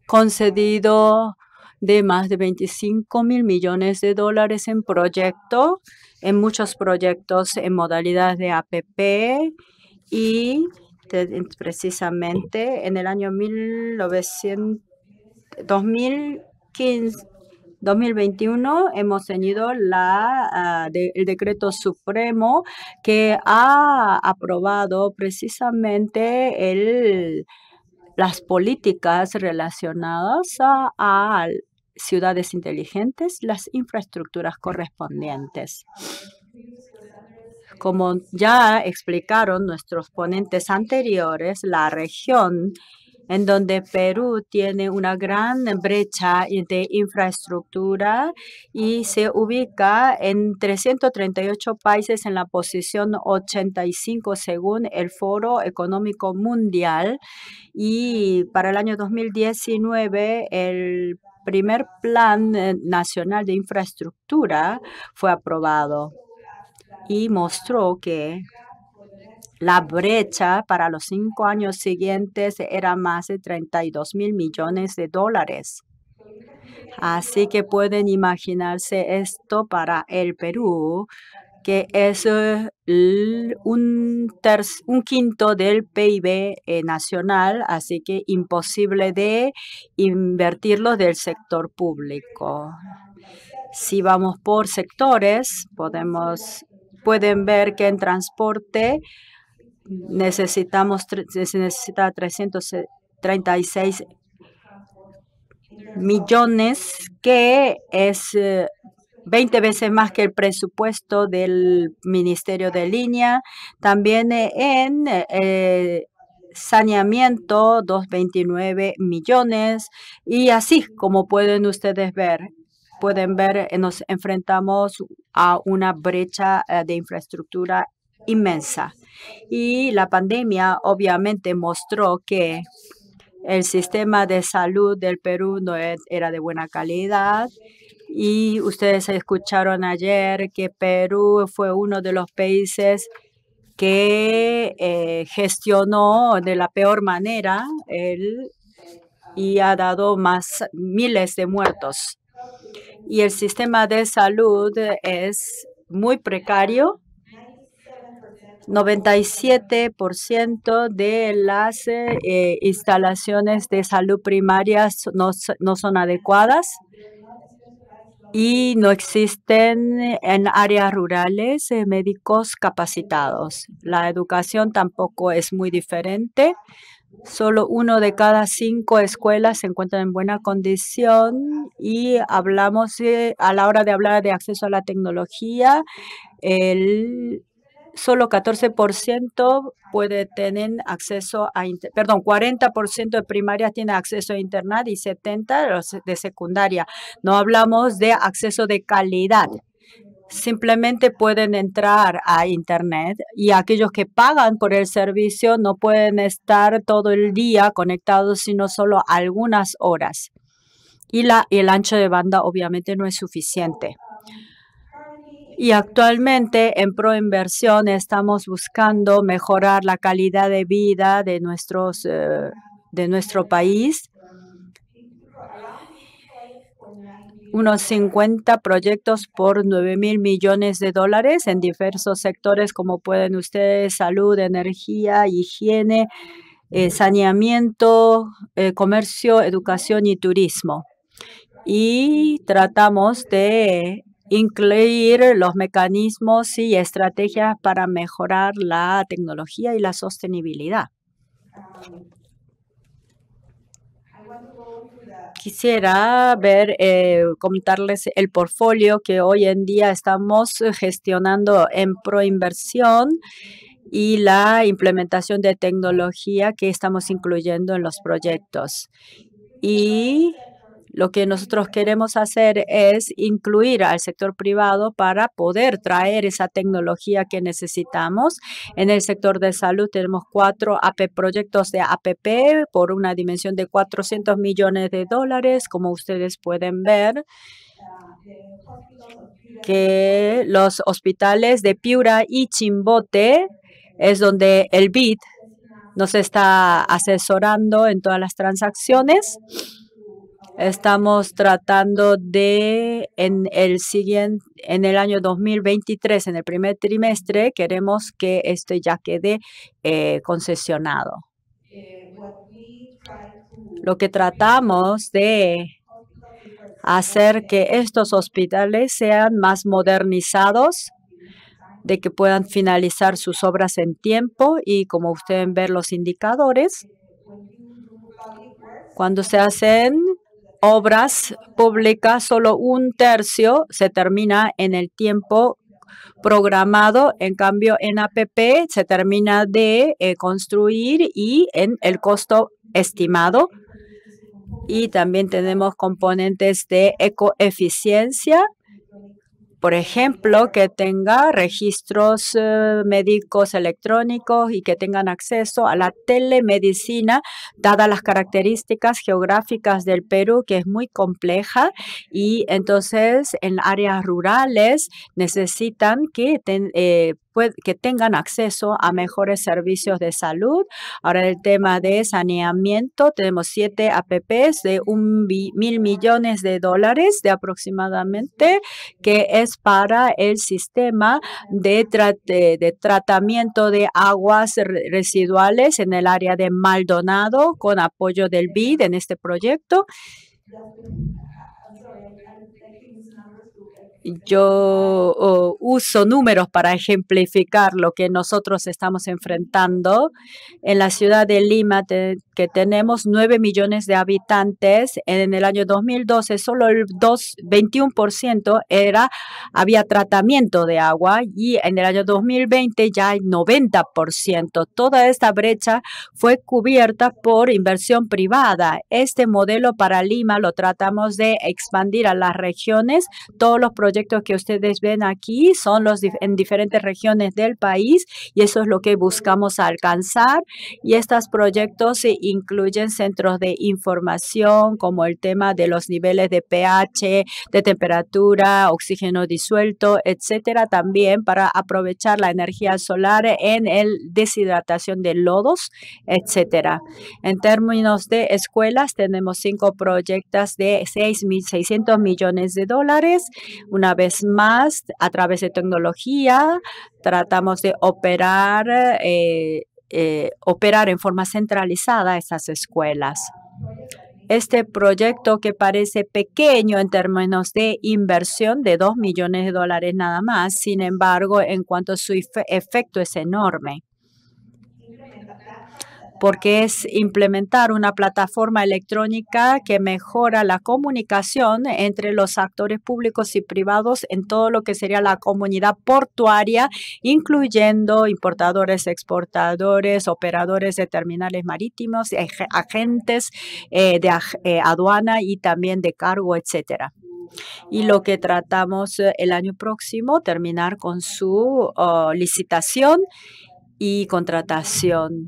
concedido de más de veinticinco mil millones de dólares en proyectos, en muchos proyectos en modalidad de A P P y de, precisamente en el año mil novecientos, dos mil quince, dos mil veintiuno hemos tenido la, uh, de, el decreto supremo que ha aprobado precisamente el, las políticas relacionadas a, a ciudades inteligentes, las infraestructuras correspondientes. Como ya explicaron nuestros ponentes anteriores, la región en donde Perú tiene una gran brecha de infraestructura y se ubica en trescientos treinta y ocho países en la posición ochenta y cinco según el Foro Económico Mundial. Y para el año dos mil diecinueve, el primer Plan Nacional de Infraestructura fue aprobado y mostró que la brecha para los cinco años siguientes era más de treinta y dos mil millones de dólares. Así que pueden imaginarse esto para el Perú, que es un, tercio, un quinto del P I B nacional, así que imposible de invertirlo del sector público. Si vamos por sectores, podemos, pueden ver que en transporte, Necesitamos, se necesita trescientos treinta y seis millones, que es veinte veces más que el presupuesto del Ministerio de Línea. También en eh, saneamiento, doscientos veintinueve millones. Y así como pueden ustedes ver, pueden ver, nos enfrentamos a una brecha de infraestructura inmensa. Y la pandemia obviamente mostró que el sistema de salud del Perú no era de buena calidad. Y ustedes escucharon ayer que Perú fue uno de los países que eh, gestionó de la peor manera el, y ha dado más miles de muertos. Y el sistema de salud es muy precario. noventa y siete por ciento de las eh, instalaciones de salud primarias no, no son adecuadas y no existen en áreas rurales eh, médicos capacitados. La educación tampoco es muy diferente. Solo uno de cada cinco escuelas se encuentra en buena condición y hablamos eh, a la hora de hablar de acceso a la tecnología, el solo catorce por ciento puede tener acceso a, perdón, cuarenta por ciento de primarias tiene acceso a Internet y setenta por ciento de secundaria. No hablamos de acceso de calidad. Simplemente pueden entrar a Internet y aquellos que pagan por el servicio no pueden estar todo el día conectados, sino solo algunas horas. Y, la, y el ancho de banda obviamente no es suficiente. Y actualmente en Proinversión estamos buscando mejorar la calidad de vida de, nuestros, eh, de nuestro país. Unos cincuenta proyectos por nueve mil millones de dólares en diversos sectores, como pueden ustedes, salud, energía, higiene, eh, saneamiento, eh, comercio, educación y turismo. Y tratamos de incluir los mecanismos y estrategias para mejorar la tecnología y la sostenibilidad. Quisiera ver, eh, comentarles el portfolio que hoy en día estamos gestionando en Proinversión. y la implementación de tecnología que estamos incluyendo en los proyectos. Y lo que nosotros queremos hacer es incluir al sector privado para poder traer esa tecnología que necesitamos. En el sector de salud tenemos cuatro A P proyectos de A P P por una dimensión de cuatrocientos millones de dólares, como ustedes pueden ver. Que los hospitales de Piura y Chimbote es donde el B I D nos está asesorando en todas las transacciones. Estamos tratando de, en el siguiente, en el año dos mil veintitrés, en el primer trimestre, queremos que esto ya quede eh, concesionado. Lo que tratamos de hacer que estos hospitales sean más modernizados, de que puedan finalizar sus obras en tiempo y, como ustedes ven, los indicadores. Cuando se hacen obras públicas, solo un tercio se termina en el tiempo programado. En cambio, en A P P se termina de eh, construir y en el costo estimado. Y también tenemos componentes de ecoeficiencia, por ejemplo, que tenga registros eh, médicos electrónicos y que tengan acceso a la telemedicina, dadas las características geográficas del Perú, que es muy compleja. Y entonces, en áreas rurales necesitan que ten, eh, que tengan acceso a mejores servicios de salud. Ahora, el tema de saneamiento, tenemos siete A P Ps de un mil millones de dólares de aproximadamente, que es para el sistema de, tra de, de tratamiento de aguas re residuales en el área de Maldonado, con apoyo del B I D en este proyecto. Yo oh, uso números para ejemplificar lo que nosotros estamos enfrentando. En la ciudad de Lima, te, que tenemos nueve millones de habitantes, en el año dos mil doce solo el veintiuno por ciento era, había tratamiento de agua, y en el año dos mil veinte ya hay noventa por ciento. Toda esta brecha fue cubierta por inversión privada. Este modelo para Lima lo tratamos de expandir a las regiones. Todos los proyectos proyectos que ustedes ven aquí son los en diferentes regiones del país, y eso es lo que buscamos alcanzar. Y estos proyectos incluyen centros de información, como el tema de los niveles de pH, de temperatura, oxígeno disuelto, etcétera, también para aprovechar la energía solar en el deshidratación de lodos, etcétera. En términos de escuelas, tenemos cinco proyectos de seis mil seiscientos millones de dólares. Una vez más, a través de tecnología, tratamos de operar, eh, eh, operar en forma centralizada estas escuelas. Este proyecto, que parece pequeño en términos de inversión de dos millones de dólares nada más, sin embargo, en cuanto a su efecto, es enorme, porque es implementar una plataforma electrónica que mejora la comunicación entre los actores públicos y privados en todo lo que sería la comunidad portuaria, incluyendo importadores, exportadores, operadores de terminales marítimos, agentes eh, de eh, aduana y también de cargo, etcétera. Y lo que tratamos el año próximo, terminar con su uh, licitación y contratación.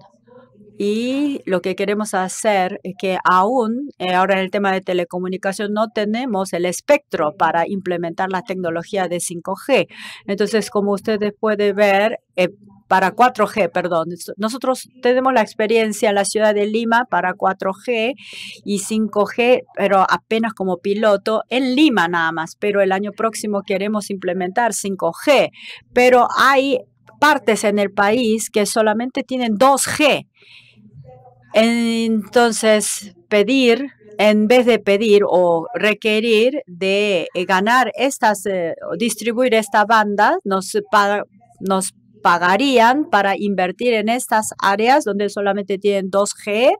Y lo que queremos hacer es que aún, eh, ahora en el tema de telecomunicación, no tenemos el espectro para implementar la tecnología de cinco G. Entonces, como ustedes pueden ver, eh, para cuatro G, perdón, nosotros tenemos la experiencia en la ciudad de Lima para cuatro G y cinco G, pero apenas como piloto en Lima nada más. Pero el año próximo queremos implementar cinco G, pero hay partes en el país que solamente tienen dos G. Entonces, pedir, en vez de pedir o requerir de ganar estas, eh, distribuir esta banda, nos, pa nos pagarían para invertir en estas áreas donde solamente tienen dos G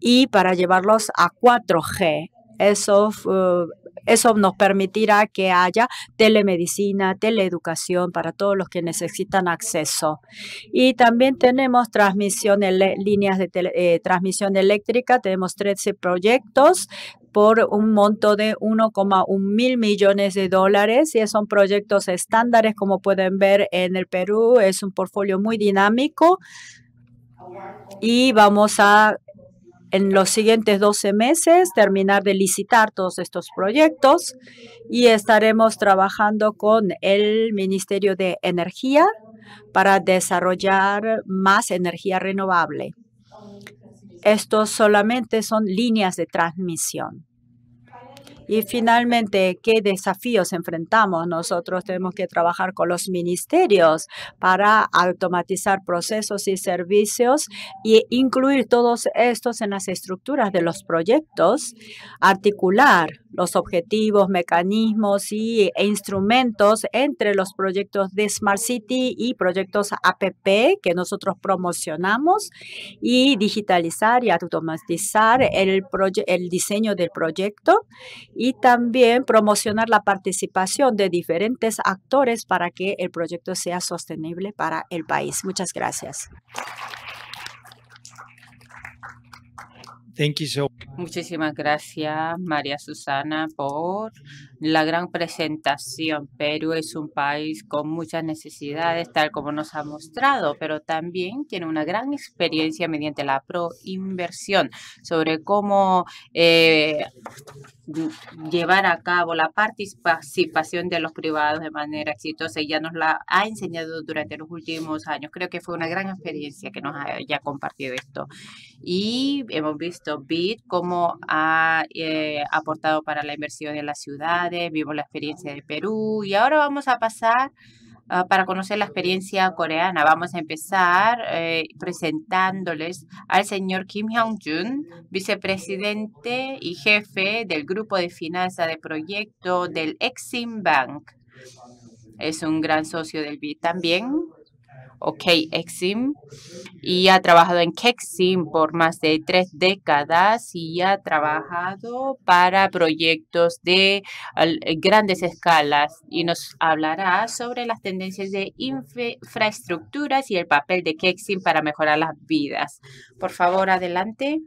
y para llevarlos a cuatro G. Eso, uh, eso nos permitirá que haya telemedicina, teleeducación para todos los que necesitan acceso. Y también tenemos transmisión líneas de tele, eh, transmisión eléctrica. Tenemos trece proyectos por un monto de uno coma uno mil millones de dólares. Y son proyectos estándares, como pueden ver en el Perú. Es un portfolio muy dinámico. Y vamos a, en los siguientes doce meses, terminar de licitar todos estos proyectos, y estaremos trabajando con el Ministerio de Energía para desarrollar más energía renovable. Estos solamente son líneas de transmisión. Y finalmente, ¿qué desafíos enfrentamos? Nosotros tenemos que trabajar con los ministerios para automatizar procesos y servicios e incluir todos estos en las estructuras de los proyectos, articular los objetivos, mecanismos y, e instrumentos entre los proyectos de Smart City y proyectos A P P que nosotros promocionamos, y digitalizar y automatizar el, el diseño del proyecto, y también promocionar la participación de diferentes actores para que el proyecto sea sostenible para el país. Muchas gracias. Thank you so Muchísimas gracias, María Susana, por la gran presentación. Perú es un país con muchas necesidades, tal como nos ha mostrado, pero también tiene una gran experiencia mediante la proinversión sobre cómo eh, llevar a cabo la participación de los privados de manera exitosa, y ya nos la ha enseñado durante los últimos años. Creo que fue una gran experiencia que nos haya compartido esto. Y hemos visto B I D cómo ha eh, aportado para la inversión en las ciudades, vimos la experiencia de Perú, y ahora vamos a pasar uh, para conocer la experiencia coreana. Vamos a empezar eh, presentándoles al señor Kim Hyung-jun, vicepresidente y jefe del Grupo de Finanzas de Proyecto del Exim Bank. Es un gran socio del B I D también. K-Exim, y ha trabajado en KEXIM por más de tres décadas y ha trabajado para proyectos de grandes escalas, y nos hablará sobre las tendencias de infraestructuras y el papel de KEXIM para mejorar las vidas. Por favor, adelante.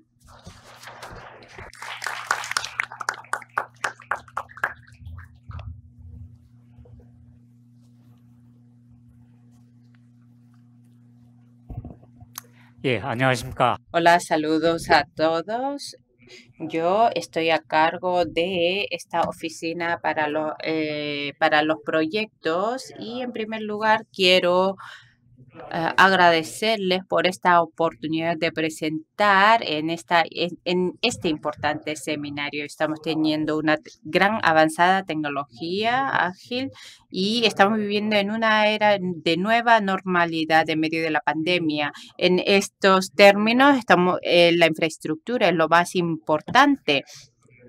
Hola, saludos a todos. Yo estoy a cargo de esta oficina para, lo, eh, para los proyectos, y en primer lugar quiero eh, agradecerles por esta oportunidad de presentar en, esta, en, en este importante seminario. Estamos teniendo una gran avanzada tecnología ágil y estamos viviendo en una era de nueva normalidad en medio de la pandemia. En estos términos, estamos, eh, la infraestructura es lo más importante,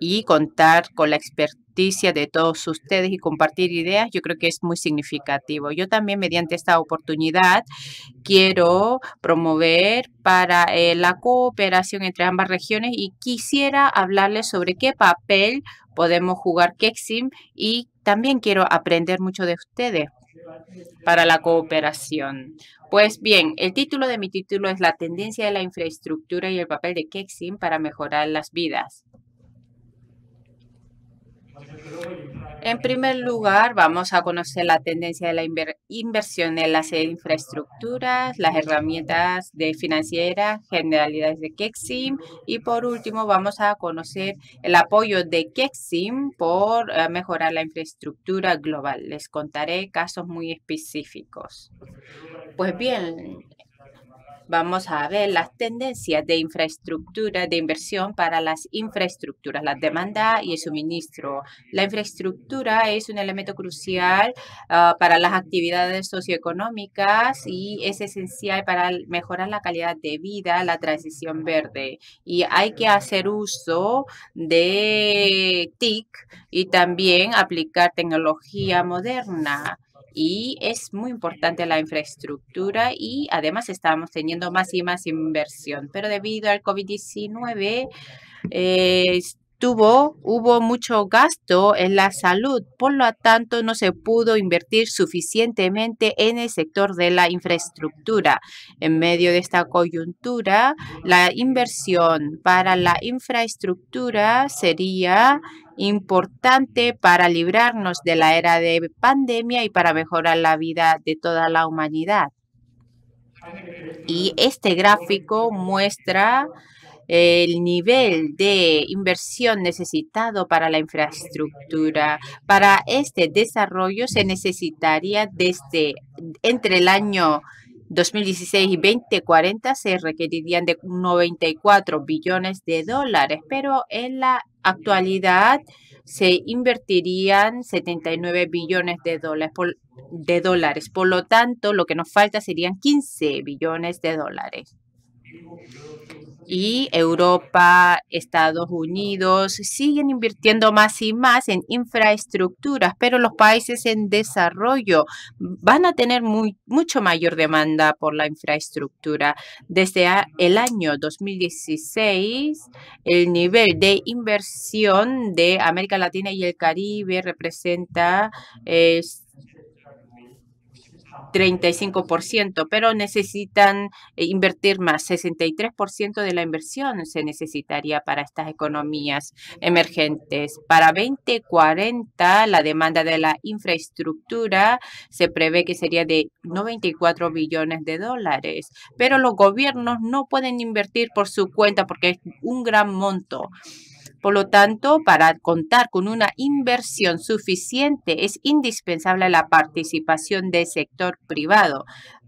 y contar con la experticia de todos ustedes y compartir ideas, yo creo que es muy significativo. Yo también, mediante esta oportunidad, quiero promover para eh, la cooperación entre ambas regiones, y quisiera hablarles sobre qué papel podemos jugar KEXIM, y también quiero aprender mucho de ustedes para la cooperación. Pues bien, el título de mi título es La tendencia de la infraestructura y el papel de KEXIM para mejorar las vidas. En primer lugar, vamos a conocer la tendencia de la inver inversión en las infraestructuras, las herramientas de financieras, generalidades de KEXIM, y por último vamos a conocer el apoyo de KEXIM por uh, mejorar la infraestructura global. Les contaré casos muy específicos. Pues bien, vamos a ver las tendencias de infraestructura, de inversión para las infraestructuras, la demanda y el suministro. La infraestructura es un elemento crucial uh, para las actividades socioeconómicas, y es esencial para mejorar la calidad de vida, la transición verde. Y hay que hacer uso de T I C y también aplicar tecnología moderna. Y es muy importante la infraestructura, y además estamos teniendo más y más inversión. Pero debido al COVID diecinueve, eh, estuvo, hubo mucho gasto en la salud, por lo tanto no se pudo invertir suficientemente en el sector de la infraestructura. En medio de esta coyuntura, la inversión para la infraestructura sería importante para librarnos de la era de pandemia y para mejorar la vida de toda la humanidad. Y este gráfico muestra el nivel de inversión necesitado para la infraestructura. Para este desarrollo se necesitaría desde entre el año dos mil dieciséis y veinte cuarenta se requerirían de noventa y cuatro billones de dólares, pero en la actualidad se invertirían setenta y nueve billones de dólares, por, de dólares. Por lo tanto, lo que nos falta serían quince billones de dólares. Y Europa, Estados Unidos siguen invirtiendo más y más en infraestructuras, pero los países en desarrollo van a tener muy, mucho mayor demanda por la infraestructura. Desde el año dos mil dieciséis, el nivel de inversión de América Latina y el Caribe representa eh, treinta y cinco por ciento, pero necesitan invertir más. sesenta y tres por ciento de la inversión se necesitaría para estas economías emergentes. Para veinte cuarenta, la demanda de la infraestructura se prevé que sería de noventa y cuatro billones de dólares, pero los gobiernos no pueden invertir por su cuenta porque es un gran monto. Por lo tanto, para contar con una inversión suficiente es indispensable la participación del sector privado.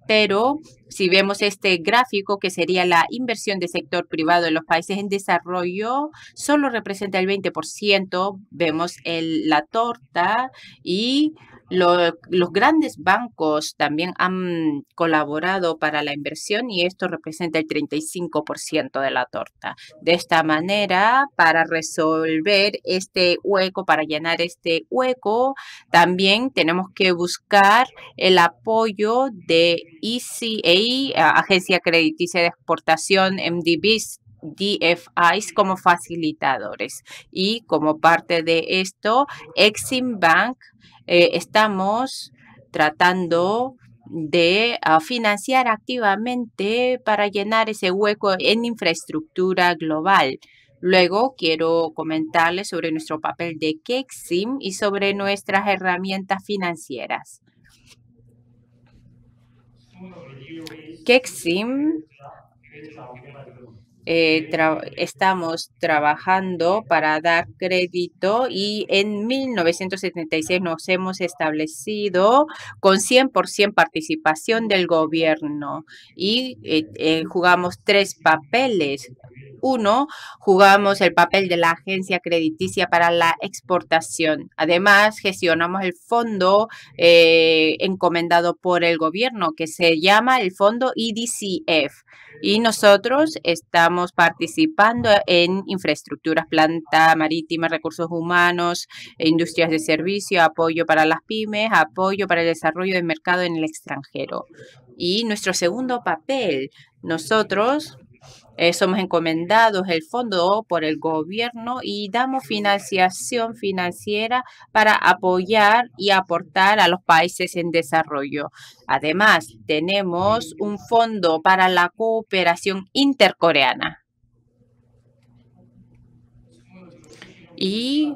Pero si vemos este gráfico, que sería la inversión del sector privado en los países en desarrollo, solo representa el veinte por ciento. Vemos el, la torta y lo, los grandes bancos también han colaborado para la inversión y esto representa el treinta y cinco por ciento de la torta. De esta manera, para resolver este hueco, para llenar este hueco, también tenemos que buscar el apoyo de I C A, Agencia Crediticia de Exportación, M D Bs, D F Is como facilitadores. Y como parte de esto, Exim Bank, eh, estamos tratando de uh, financiar activamente para llenar ese hueco en infraestructura global. Luego quiero comentarles sobre nuestro papel de KEXIM y sobre nuestras herramientas financieras. KEXIM, Eh, tra estamos trabajando para dar crédito y en mil novecientos setenta y seis nos hemos establecido con cien por ciento participación del gobierno y eh, eh, jugamos tres papeles. Uno, jugamos el papel de la Agencia Crediticia para la Exportación. Además, gestionamos el fondo eh, encomendado por el gobierno, que se llama el fondo E D C F. Y nosotros estamos participando en infraestructuras, planta marítima, recursos humanos, industrias de servicio, apoyo para las pymes, apoyo para el desarrollo del mercado en el extranjero. Y nuestro segundo papel, nosotros Eh, somos encomendados el fondo por el gobierno y damos financiación financiera para apoyar y aportar a los países en desarrollo. Además, tenemos un fondo para la cooperación intercoreana. Y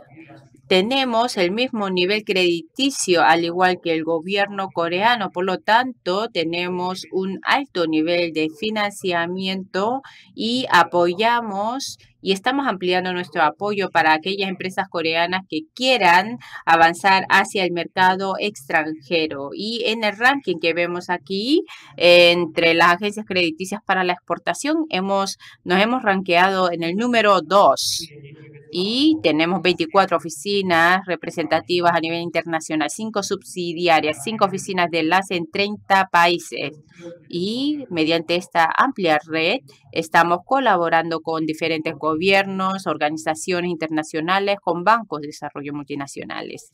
tenemos el mismo nivel crediticio, al igual que el gobierno coreano. Por lo tanto, tenemos un alto nivel de financiamiento y apoyamos y estamos ampliando nuestro apoyo para aquellas empresas coreanas que quieran avanzar hacia el mercado extranjero. Y en el ranking que vemos aquí, entre las agencias crediticias para la exportación, hemos, nos hemos rankeado en el número dos. Y tenemos veinticuatro oficinas representativas a nivel internacional, cinco subsidiarias, cinco oficinas de enlace en treinta países. Y mediante esta amplia red estamos colaborando con diferentes gobiernos, organizaciones internacionales, con bancos de desarrollo multinacionales.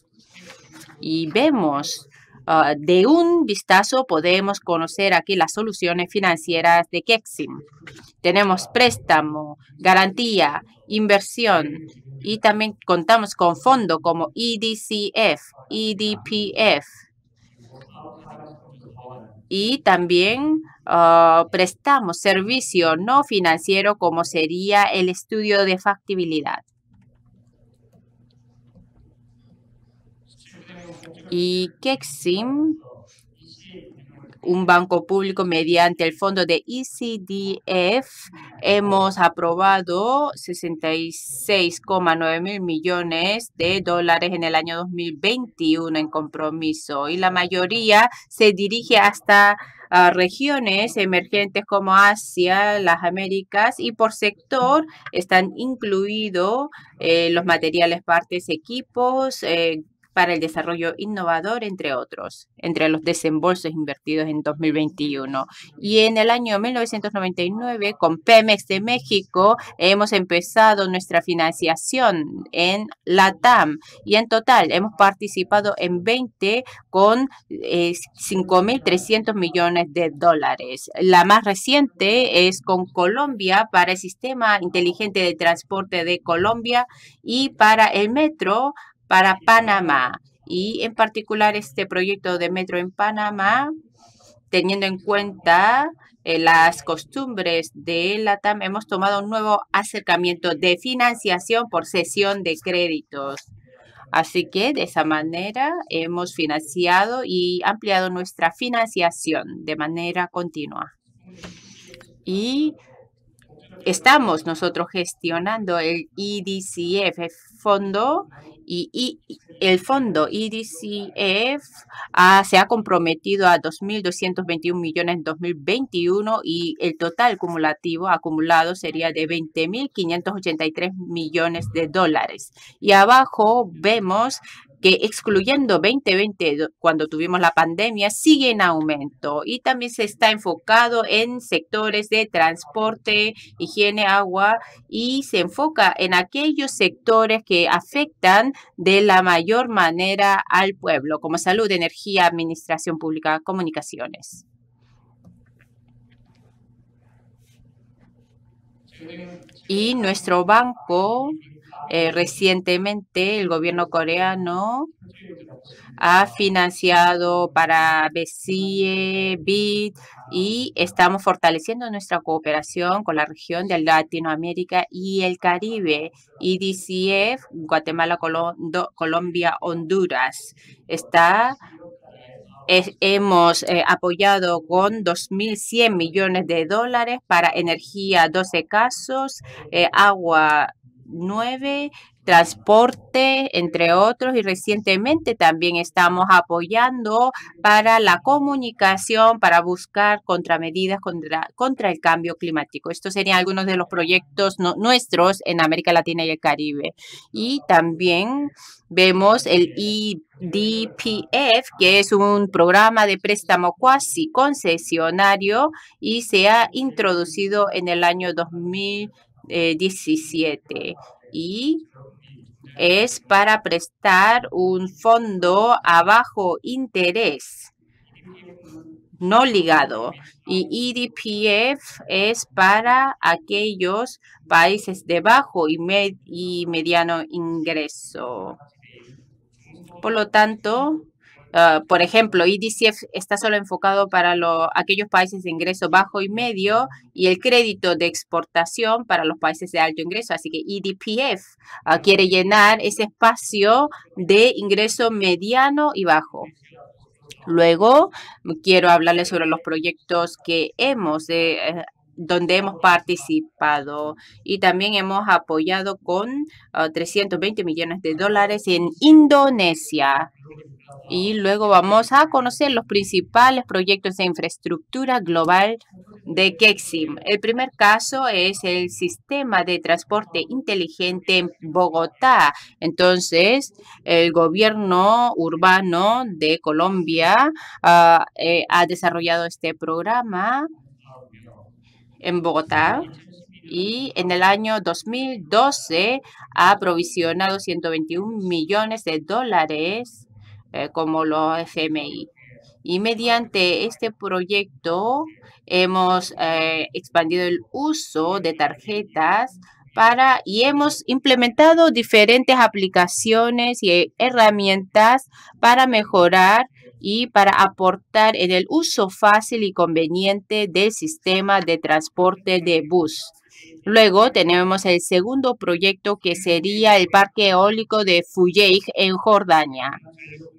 Y vemos Uh, de un vistazo podemos conocer aquí las soluciones financieras de KEXIM. Tenemos préstamo, garantía, inversión y también contamos con fondos como E D C F, E D P F y también uh, prestamos servicio no financiero como sería el estudio de factibilidad. Y KEXIM, un banco público mediante el fondo de E C D F, hemos aprobado sesenta y seis coma nueve mil millones de dólares en el año dos mil veintiuno en compromiso. Y la mayoría se dirige hasta a regiones emergentes como Asia, las Américas, y por sector están incluidos eh, los materiales, partes, equipos, eh, para el desarrollo innovador, entre otros, entre los desembolsos invertidos en dos mil veintiuno. Y en el año mil novecientos noventa y nueve, con Pemex de México, hemos empezado nuestra financiación en LATAM. Y en total, hemos participado en veinte con eh, cinco mil trescientos millones de dólares. La más reciente es con Colombia para el Sistema Inteligente de Transporte de Colombia y para el metro para Panamá, y en particular este proyecto de metro en Panamá, teniendo en cuenta eh, las costumbres de LATAM, hemos tomado un nuevo acercamiento de financiación por cesión de créditos. Así que de esa manera hemos financiado y ampliado nuestra financiación de manera continua. Y estamos nosotros gestionando el E D C F, el fondo, y, y el fondo E D C F ah, se ha comprometido a dos mil doscientos veintiún millones en dos mil veintiuno y el total acumulativo acumulado sería de veinte mil quinientos ochenta y tres millones de dólares. Y abajo vemos que excluyendo veinte veinte, cuando tuvimos la pandemia, sigue en aumento y también se está enfocado en sectores de transporte, higiene, agua, y se enfoca en aquellos sectores que afectan de la mayor manera al pueblo, como salud, energía, administración pública, comunicaciones. Y nuestro banco... Eh, recientemente el gobierno coreano ha financiado para B C I E, B I D, y estamos fortaleciendo nuestra cooperación con la región de Latinoamérica y el Caribe, E D C F, Guatemala, Colondo, Colombia, Honduras. Está... Es, hemos eh, apoyado con dos mil cien millones de dólares para energía, doce casos, eh, agua, nueve, transporte, entre otros, y recientemente también estamos apoyando para la comunicación, para buscar contramedidas contra, contra el cambio climático. Estos serían algunos de los proyectos no, nuestros en América Latina y el Caribe. Y también vemos el E D P F, que es un programa de préstamo cuasi concesionario y se ha introducido en el año dos mil diecisiete. Y es para prestar un fondo a bajo interés, no ligado. Y E D P F es para aquellos países de bajo y, med y mediano ingreso. Por lo tanto, Uh, por ejemplo, E D C F está solo enfocado para lo, aquellos países de ingreso bajo y medio, y el crédito de exportación para los países de alto ingreso. Así que E D P F uh, quiere llenar ese espacio de ingreso mediano y bajo. Luego, quiero hablarles sobre los proyectos que hemos de eh, donde hemos participado, y también hemos apoyado con uh, trescientos veinte millones de dólares en Indonesia. Y luego vamos a conocer los principales proyectos de infraestructura global de KEXIM. El primer caso es el sistema de transporte inteligente en Bogotá. Entonces, el gobierno urbano de Colombia uh, eh, ha desarrollado este programa en Bogotá, y en el año dos mil doce ha provisionado ciento veintiún millones de dólares eh, como los F M I. Y mediante este proyecto hemos eh, expandido el uso de tarjetas para y hemos implementado diferentes aplicaciones y herramientas para mejorar y para aportar en el uso fácil y conveniente del sistema de transporte de bus. Luego tenemos el segundo proyecto, que sería el parque eólico de Fujairah en Jordania.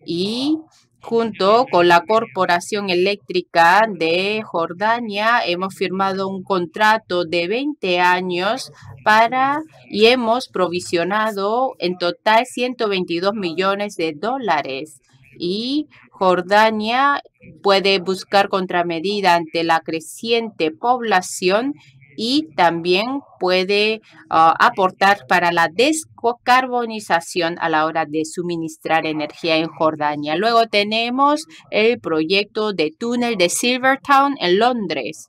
Y junto con la Corporación Eléctrica de Jordania hemos firmado un contrato de veinte años para y hemos provisionado en total ciento veintidós millones de dólares. Y Jordania puede buscar contramedida ante la creciente población y también puede uh, aportar para la descarbonización a la hora de suministrar energía en Jordania. Luego tenemos el proyecto de túnel de Silvertown en Londres.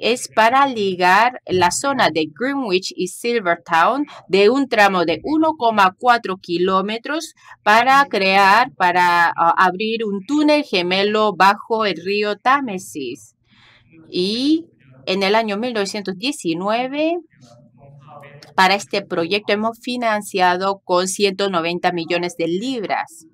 Es para ligar la zona de Greenwich y Silvertown de un tramo de uno coma cuatro kilómetros para crear, para uh, abrir un túnel gemelo bajo el río Támesis. Y en el año mil novecientos diecinueve, para este proyecto hemos financiado con ciento noventa millones de libras.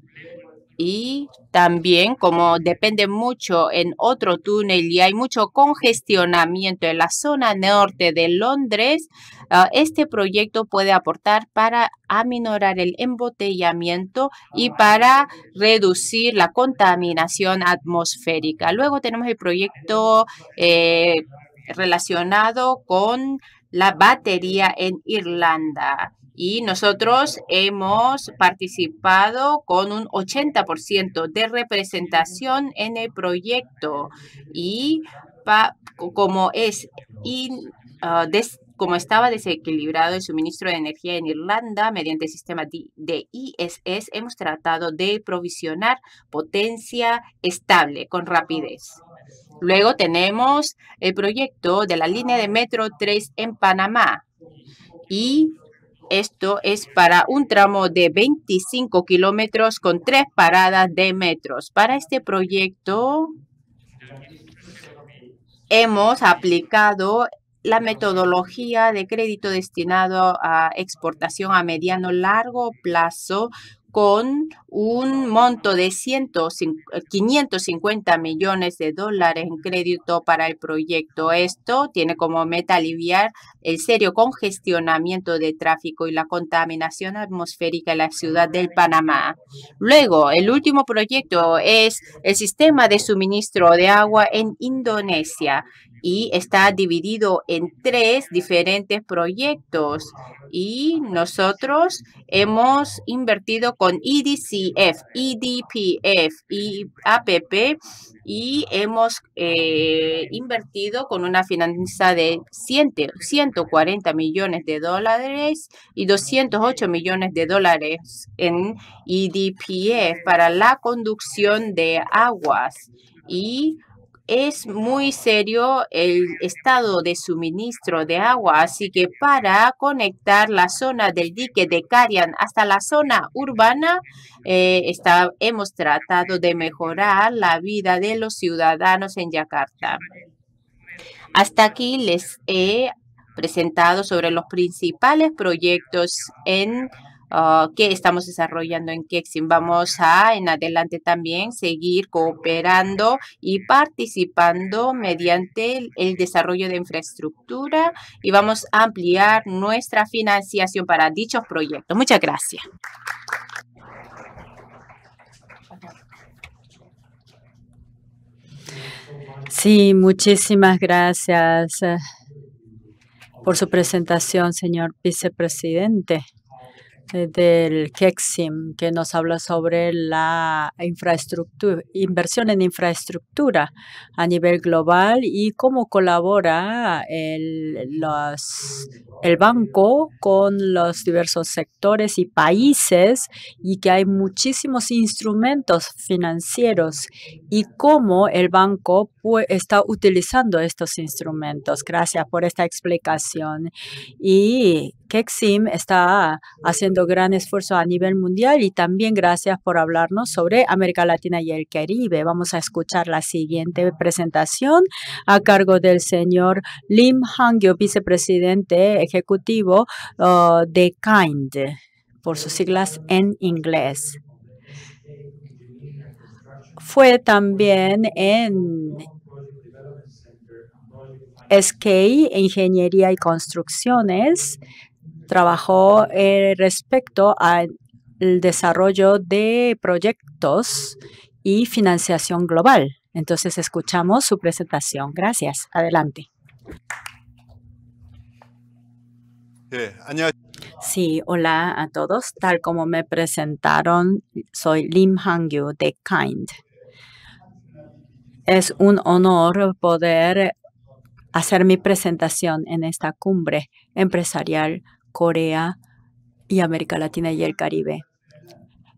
Y también, como depende mucho en otro túnel y hay mucho congestionamiento en la zona norte de Londres, uh, este proyecto puede aportar para aminorar el embotellamiento y para reducir la contaminación atmosférica. Luego tenemos el proyecto eh, relacionado con la batería en Irlanda. Y nosotros hemos participado con un ochenta por ciento de representación en el proyecto. Y pa, como, es in, uh, des, como estaba desequilibrado el suministro de energía en Irlanda mediante el sistema de I S S, hemos tratado de provisionar potencia estable con rapidez. Luego tenemos el proyecto de la línea de metro tres en Panamá. Y esto es para un tramo de veinticinco kilómetros con tres paradas de metros. Para este proyecto hemos aplicado la metodología de crédito destinado a exportación a mediano largo plazo con un monto de quinientos cincuenta millones de dólares en crédito para el proyecto. Esto tiene como meta aliviar el serio congestionamiento de tráfico y la contaminación atmosférica en la ciudad del Panamá. Luego, el último proyecto es el sistema de suministro de agua en Indonesia y está dividido en tres diferentes proyectos. Y nosotros hemos invertido con E D C F, E D P F y A P P y hemos eh, invertido con una finanza de ciento cuarenta millones de dólares y doscientos ocho millones de dólares en E D P F para la conducción de aguas. Y es muy serio el estado de suministro de agua, así que para conectar la zona del dique de Carián hasta la zona urbana, eh, está, hemos tratado de mejorar la vida de los ciudadanos en Yakarta. Hasta aquí les he presentado sobre los principales proyectos en Uh, que estamos desarrollando en KEXIM. Vamos a, en adelante también, seguir cooperando y participando mediante el, el desarrollo de infraestructura y vamos a ampliar nuestra financiación para dichos proyectos. Muchas gracias. Sí, muchísimas gracias por su presentación, señor vicepresidente del KEXIM, que nos habla sobre la infraestructura, inversión en infraestructura a nivel global y cómo colabora el, los, el banco con los diversos sectores y países, y que hay muchísimos instrumentos financieros y cómo el banco está utilizando estos instrumentos. Gracias por esta explicación. Y KEXIM está haciendo gran esfuerzo a nivel mundial y también gracias por hablarnos sobre América Latina y el Caribe. Vamos a escuchar la siguiente presentación a cargo del señor Lim Hangyu, vicepresidente ejecutivo uh, de Kind, por sus siglas en inglés. Fue también en S K, Ingeniería y Construcciones, trabajó eh, respecto al desarrollo de proyectos y financiación global. Entonces, escuchamos su presentación. Gracias. Adelante. Sí, hola a todos. Tal como me presentaron, soy Lim Hangyu de Kind. Es un honor poder hacer mi presentación en esta cumbre empresarial Corea y América Latina y el Caribe.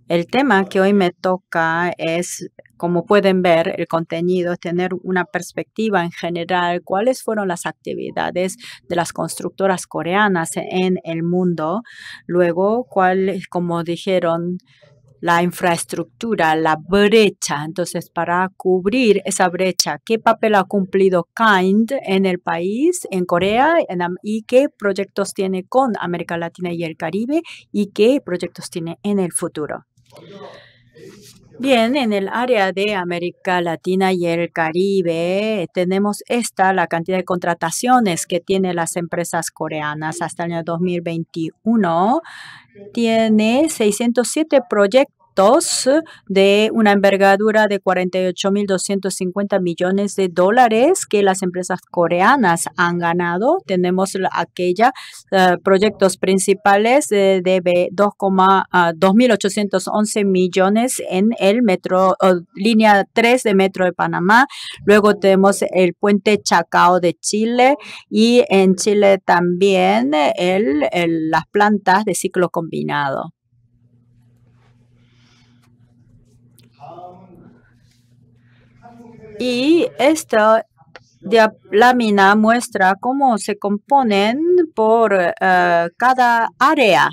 El tema que hoy me toca es, como pueden ver, el contenido, tener una perspectiva en general, cuáles fueron las actividades de las constructoras coreanas en el mundo. Luego, cuál, como dijeron, la infraestructura, la brecha. Entonces, para cubrir esa brecha, ¿qué papel ha cumplido Kind en el país, en Corea, en, y qué proyectos tiene con América Latina y el Caribe, y qué proyectos tiene en el futuro? Bien, en el área de América Latina y el Caribe tenemos esta, la cantidad de contrataciones que tienen las empresas coreanas hasta el año dos mil veintiuno. Tiene seiscientos siete proyectos de una envergadura de cuarenta y ocho mil doscientos cincuenta millones de dólares que las empresas coreanas han ganado. Tenemos aquellos uh, proyectos principales de, de dos mil ochocientos once millones en el metro, uh, línea tres de metro de Panamá. Luego tenemos el puente Chacao de Chile y en Chile también el, el, las plantas de ciclo combinado. Y esta lámina muestra cómo se componen por uh, cada área,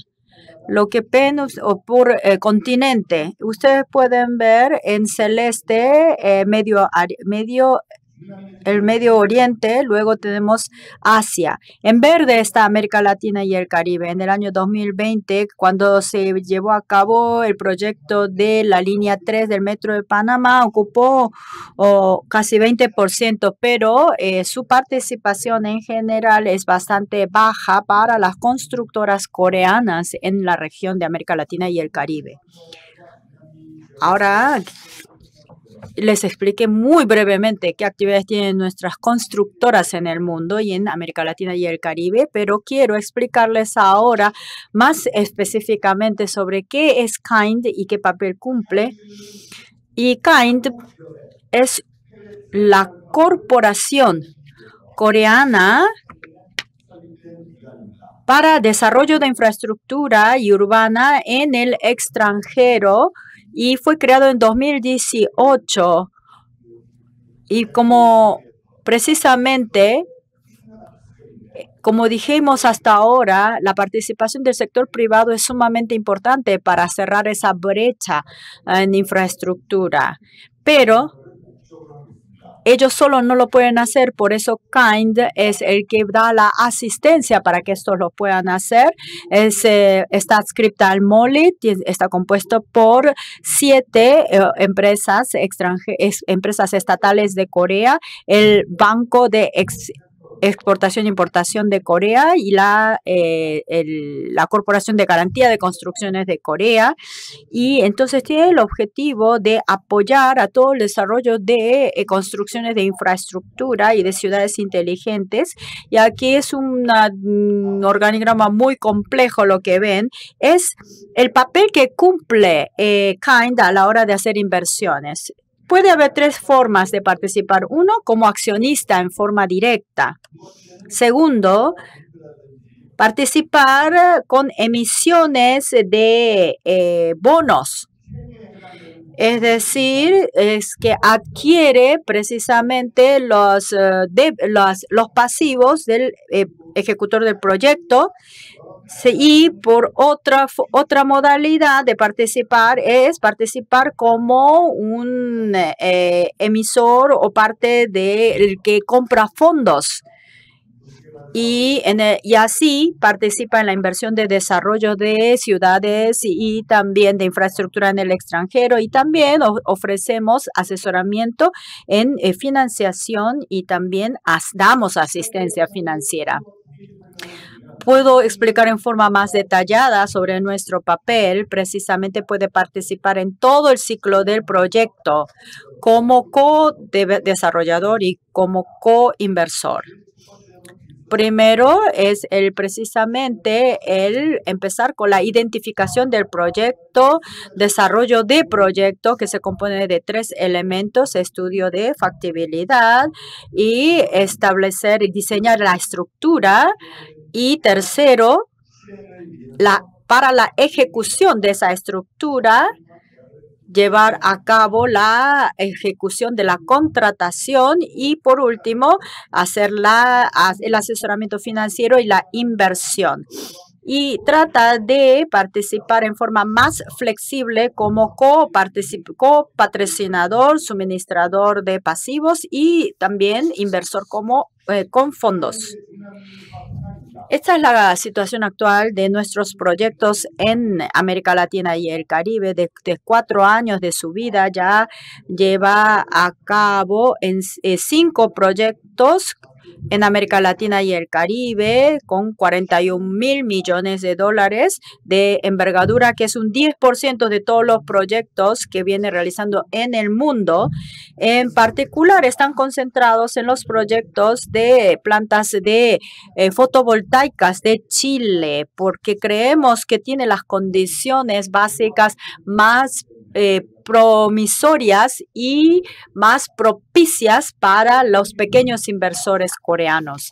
lo que ven o por uh, continente. Ustedes pueden ver en celeste eh, medio, medio el Medio Oriente, luego tenemos Asia. En verde está América Latina y el Caribe. En el año dos mil veinte, cuando se llevó a cabo el proyecto de la línea tres del metro de Panamá, ocupó oh, casi veinte por ciento, pero eh, su participación en general es bastante baja para las constructoras coreanas en la región de América Latina y el Caribe. Ahora les expliqué muy brevemente qué actividades tienen nuestras constructoras en el mundo y en América Latina y el Caribe, pero quiero explicarles ahora más específicamente sobre qué es Kind y qué papel cumple. Y Kind es la corporación coreana para desarrollo de infraestructura y urbana en el extranjero, y fue creado en dos mil dieciocho y como precisamente, como dijimos hasta ahora, la participación del sector privado es sumamente importante para cerrar esa brecha en infraestructura, pero ellos solo no lo pueden hacer, por eso Kind es el que da la asistencia para que estos lo puedan hacer. Es, eh, está adscripta al MOLIT y está compuesto por siete eh, empresas, extranje es, empresas estatales de Corea, el Banco de Ex Exportación e Importación de Corea y la, eh, el, la Corporación de Garantía de Construcciones de Corea. Y entonces tiene el objetivo de apoyar a todo el desarrollo de eh, construcciones de infraestructura y de ciudades inteligentes. Y aquí es una, un organigrama muy complejo lo que ven. Es el papel que cumple eh, Kind a la hora de hacer inversiones. Puede haber tres formas de participar. Uno, como accionista en forma directa. Segundo, participar con emisiones de eh, bonos. Es decir, es que adquiere precisamente los, uh, de, los, los pasivos del eh, ejecutor del proyecto. Y por otra, otra modalidad de participar es participar como un eh, emisor o parte del que compra fondos. Y, en el, y así participa en la inversión de desarrollo de ciudades y, y también de infraestructura en el extranjero. Y también ofrecemos asesoramiento en eh, financiación y también as, damos asistencia financiera. Puedo explicar en forma más detallada sobre nuestro papel. Precisamente puede participar en todo el ciclo del proyecto como co-desarrollador y como co-inversor. Primero es el precisamente el empezar con la identificación del proyecto, desarrollo de proyecto que se compone de tres elementos: estudio de factibilidad y establecer y diseñar la estructura. Y tercero, la, para la ejecución de esa estructura, llevar a cabo la ejecución de la contratación y, por último, hacer la, el asesoramiento financiero y la inversión. Y trata de participar en forma más flexible como copatrocinador, suministrador de pasivos y también inversor como eh, con fondos. Esta es la situación actual de nuestros proyectos en América Latina y el Caribe. De, de cuatro años de su vida ya lleva a cabo en, eh, cinco proyectos en América Latina y el Caribe con cuarenta y un mil millones de dólares de envergadura, que es un diez por ciento de todos los proyectos que viene realizando en el mundo. En particular, están concentrados en los proyectos de plantas de eh, fotovoltaicas de Chile, porque creemos que tiene las condiciones básicas más eh, promisorias y más propicias para los pequeños inversores coreanos.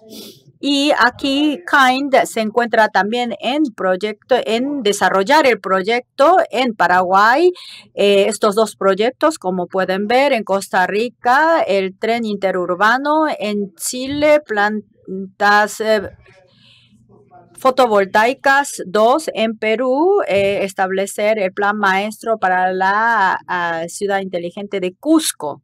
Y aquí Kind se encuentra también en proyecto, en desarrollar el proyecto en Paraguay. Eh, estos dos proyectos, como pueden ver, en Costa Rica, el tren interurbano, en Chile, plantas eh, fotovoltaicas, dos en Perú, eh, establecer el plan maestro para la uh, ciudad inteligente de Cusco.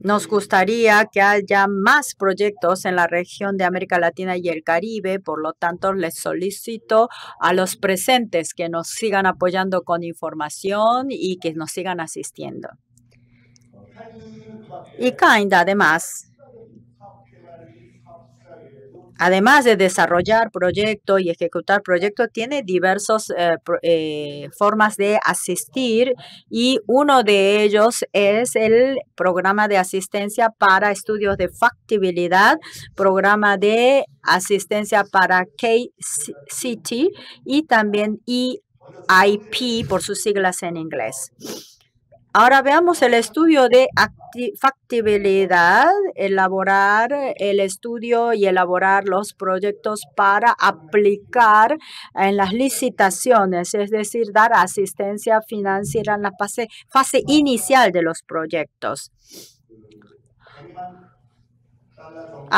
Nos gustaría que haya más proyectos en la región de América Latina y el Caribe. Por lo tanto, les solicito a los presentes que nos sigan apoyando con información y que nos sigan asistiendo. Y Kind, además, Además de desarrollar proyectos y ejecutar proyectos, tiene diversas eh, pro, eh, formas de asistir, y uno de ellos es el programa de asistencia para estudios de factibilidad, programa de asistencia para K-City y también E I P por sus siglas en inglés. Ahora veamos el estudio de factibilidad, elaborar el estudio y elaborar los proyectos para aplicar en las licitaciones, es decir, dar asistencia financiera en la fase, fase inicial de los proyectos.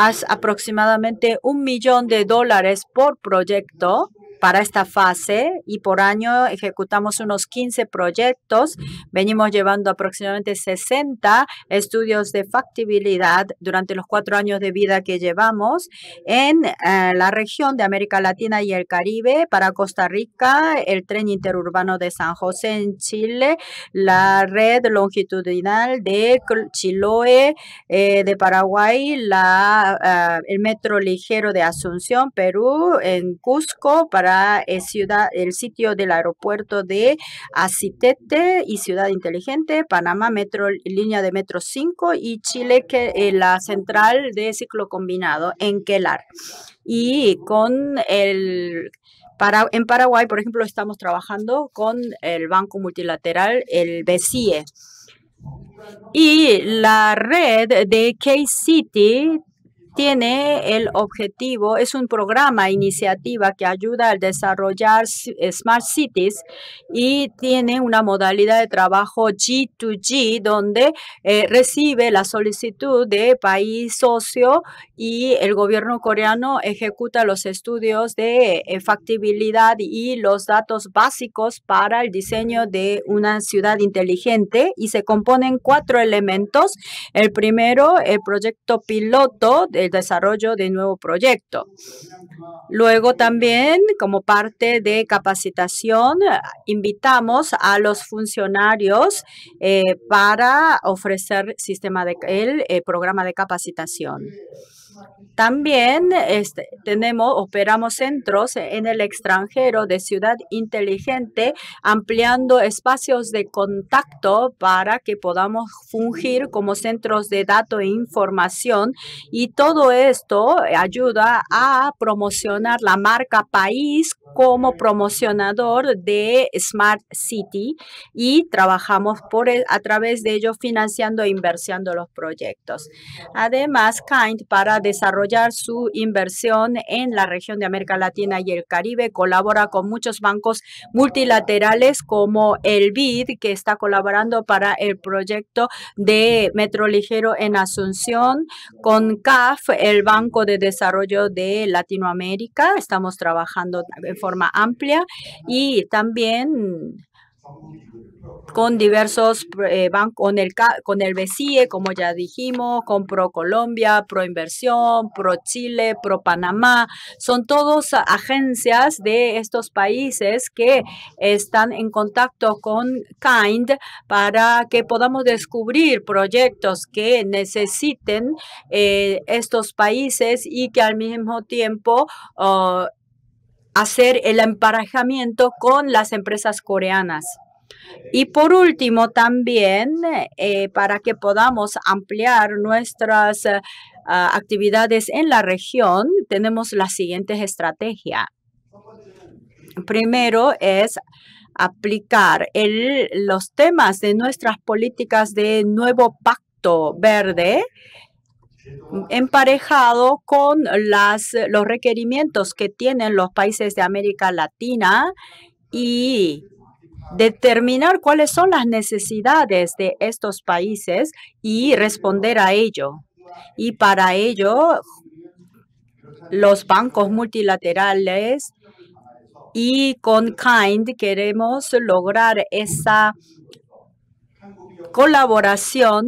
Es aproximadamente un millón de dólares por proyecto para esta fase, y por año ejecutamos unos quince proyectos. Venimos llevando aproximadamente sesenta estudios de factibilidad durante los cuatro años de vida que llevamos en eh, la región de América Latina y el Caribe. Para Costa Rica, el tren interurbano de San José. En Chile, la red longitudinal de Chiloé. Eh, de Paraguay, la, uh, el metro ligero de Asunción. Perú, en Cusco, para Para el, ciudad, el sitio del aeropuerto de Acitete y Ciudad Inteligente. Panamá, metro, línea de metro cinco, y Chile, que, eh, la central de ciclo combinado en Quelar. Y con el, para, en Paraguay, por ejemplo, estamos trabajando con el Banco Multilateral, el B C I E. Y la red de K-City tiene el objetivo, es un programa, iniciativa que ayuda a desarrollar Smart Cities y tiene una modalidad de trabajo G dos G donde eh, recibe la solicitud de país socio y el gobierno coreano ejecuta los estudios de factibilidad y los datos básicos para el diseño de una ciudad inteligente y se componen cuatro elementos. El primero, el proyecto piloto del desarrollo de nuevo proyecto. Luego también, como parte de capacitación, invitamos a los funcionarios eh, para ofrecer sistema de, el eh, programa de capacitación. También este, tenemos, operamos centros en el extranjero de ciudad inteligente, ampliando espacios de contacto para que podamos fungir como centros de datos e información. Y todo esto ayuda a promocionar la marca país como promocionador de Smart City y trabajamos por, a través de ello financiando e inversiando los proyectos. Además, Kind, para desarrollar su inversión en la región de América Latina y el Caribe, colabora con muchos bancos multilaterales como el B I D, que está colaborando para el proyecto de metro ligero en Asunción, con C A F, el Banco de Desarrollo de Latinoamérica. Estamos trabajando en forma amplia y también con diversos eh, bancos, con el, con el B C I E, como ya dijimos, con ProColombia, Proinversión, ProChile, ProPanamá. Son todas agencias de estos países que están en contacto con Kind para que podamos descubrir proyectos que necesiten eh, estos países y que al mismo tiempo uh, hacer el emparejamiento con las empresas coreanas. Y por último, también eh, para que podamos ampliar nuestras uh, actividades en la región, tenemos las siguientes estrategias. Primero es aplicar el, los temas de nuestras políticas de nuevo pacto verde emparejado con las, los requerimientos que tienen los países de América Latina y determinar cuáles son las necesidades de estos países y responder a ello. Y para ello, los bancos multilaterales y con Kind queremos lograr esa colaboración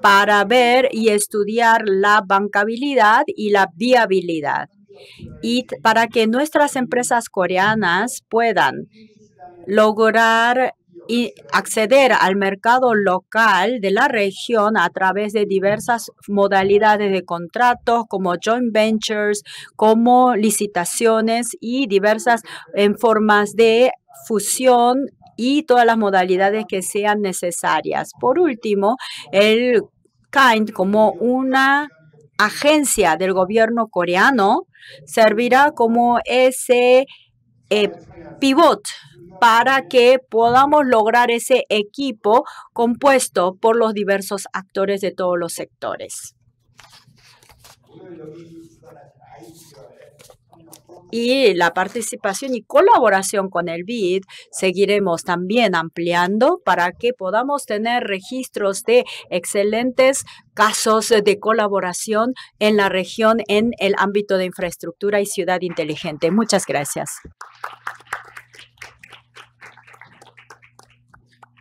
para ver y estudiar la bancabilidad y la viabilidad. Y para que nuestras empresas coreanas puedan lograr y acceder al mercado local de la región a través de diversas modalidades de contratos como joint ventures, como licitaciones y diversas en formas de fusión y todas las modalidades que sean necesarias. Por último, el Kind como una agencia del gobierno coreano servirá como ese eh, pivot para que podamos lograr ese equipo compuesto por los diversos actores de todos los sectores. Y la participación y colaboración con el B I D seguiremos también ampliando para que podamos tener registros de excelentes casos de colaboración en la región en el ámbito de infraestructura y ciudad inteligente. Muchas gracias.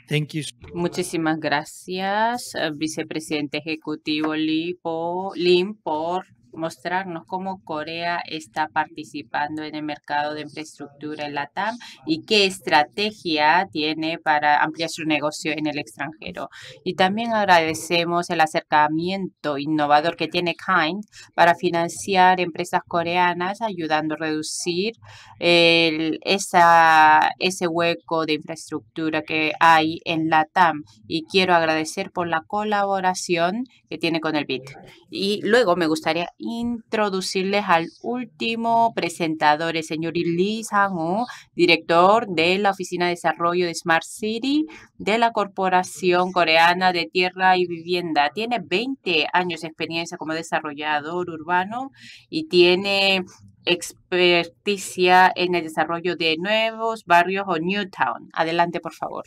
Thank you. Muchísimas gracias, vicepresidente ejecutivo Lim, por mostrarnos cómo Corea está participando en el mercado de infraestructura en LATAM y qué estrategia tiene para ampliar su negocio en el extranjero. Y también agradecemos el acercamiento innovador que tiene Kind para financiar empresas coreanas, ayudando a reducir el, esa, ese hueco de infraestructura que hay en LATAM. Y quiero agradecer por la colaboración que tiene con el B I D. Y luego me gustaría introducirles al último presentador, el señor Lee Sang-ho, director de la Oficina de Desarrollo de Smart City de la Corporación Coreana de Tierra y Vivienda. Tiene veinte años de experiencia como desarrollador urbano y tiene experticia en el desarrollo de nuevos barrios o Newtown. Adelante, por favor.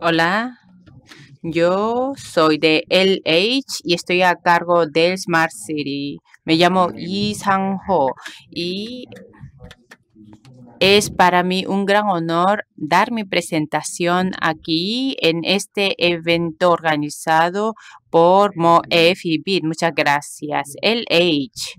Hola, yo soy de L H y estoy a cargo del Smart City. Me llamo Lee Sang-ho y es para mí un gran honor dar mi presentación aquí en este evento organizado por M O E F y B I D. Muchas gracias. L H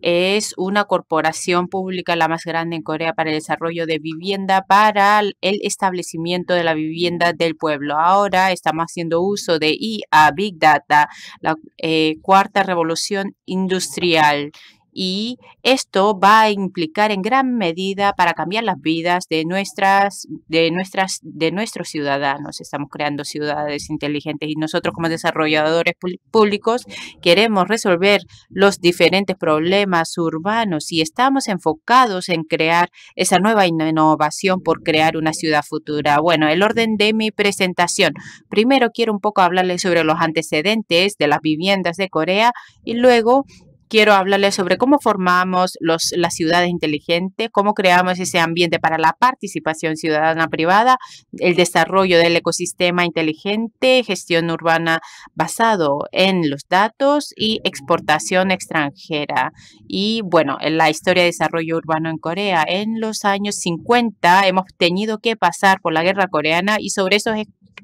es una corporación pública la más grande en Corea para el desarrollo de vivienda para el establecimiento de la vivienda del pueblo. Ahora estamos haciendo uso de I A, Big Data, la eh, cuarta revolución industrial. Y esto va a implicar en gran medida para cambiar las vidas de nuestras, de nuestras, de nuestros ciudadanos. Estamos creando ciudades inteligentes y nosotros como desarrolladores públicos queremos resolver los diferentes problemas urbanos y estamos enfocados en crear esa nueva innovación por crear una ciudad futura. Bueno, el orden de mi presentación. Primero quiero un poco hablarles sobre los antecedentes de las viviendas de Corea y luego quiero hablarles sobre cómo formamos los, las ciudades inteligentes, cómo creamos ese ambiente para la participación ciudadana privada, el desarrollo del ecosistema inteligente, gestión urbana basado en los datos y exportación extranjera. Y bueno, en la historia de desarrollo urbano en Corea, en los años cincuenta hemos tenido que pasar por la guerra coreana y sobre esos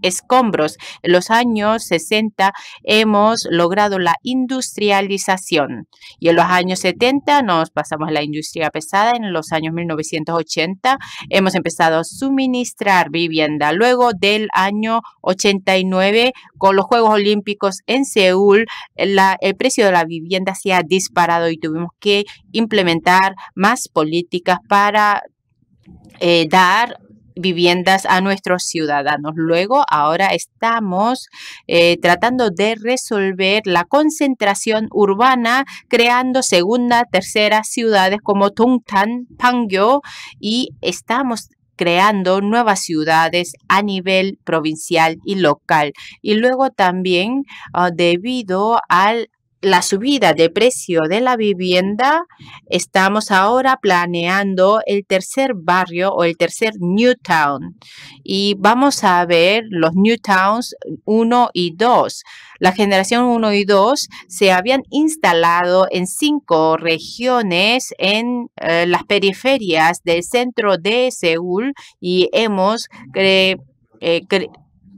escombros. En los años sesenta hemos logrado la industrialización y en los años setenta nos pasamos a la industria pesada. En los años mil novecientos ochenta hemos empezado a suministrar vivienda. Luego del año ochenta y nueve, con los Juegos Olímpicos en Seúl, la, el precio de la vivienda se ha disparado y tuvimos que implementar más políticas para eh, dar viviendas a nuestros ciudadanos. Luego, ahora estamos eh, tratando de resolver la concentración urbana, creando segunda, tercera ciudades como Dongtan, Pangyo, y estamos creando nuevas ciudades a nivel provincial y local. Y luego también, uh, debido al la subida de precio de la vivienda, estamos ahora planeando el tercer barrio o el tercer Newtown. Y vamos a ver los Newtowns uno y dos. La generación uno y dos se habían instalado en cinco regiones en eh, las periferias del centro de Seúl y hemos eh, eh,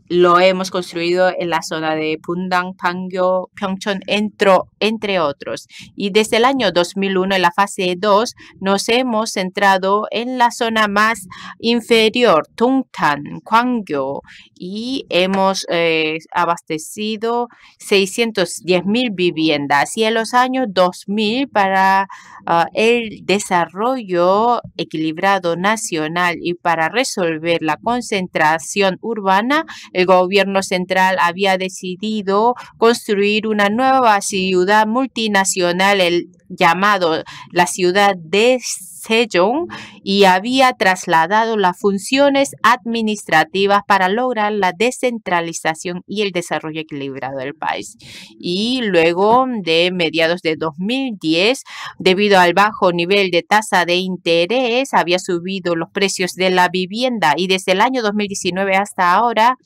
lo hemos construido en la zona de Pundang, Pangyo, Pyeongchon, entre, entre otros. Y desde el año dos mil uno, en la fase dos, nos hemos centrado en la zona más inferior, Dongtan, Gwangyo, y hemos eh, abastecido seiscientas diez mil viviendas. Y en los años dos mil, para uh, el desarrollo equilibrado nacional y para resolver la concentración urbana, el gobierno central había decidido construir una nueva ciudad multinacional, el llamado la ciudad de Sejong, y había trasladado las funciones administrativas para lograr la descentralización y el desarrollo equilibrado del país. Y luego de mediados de dos mil diez, debido al bajo nivel de tasa de interés, había subido los precios de la vivienda y desde el año dos mil diecinueve hasta ahora,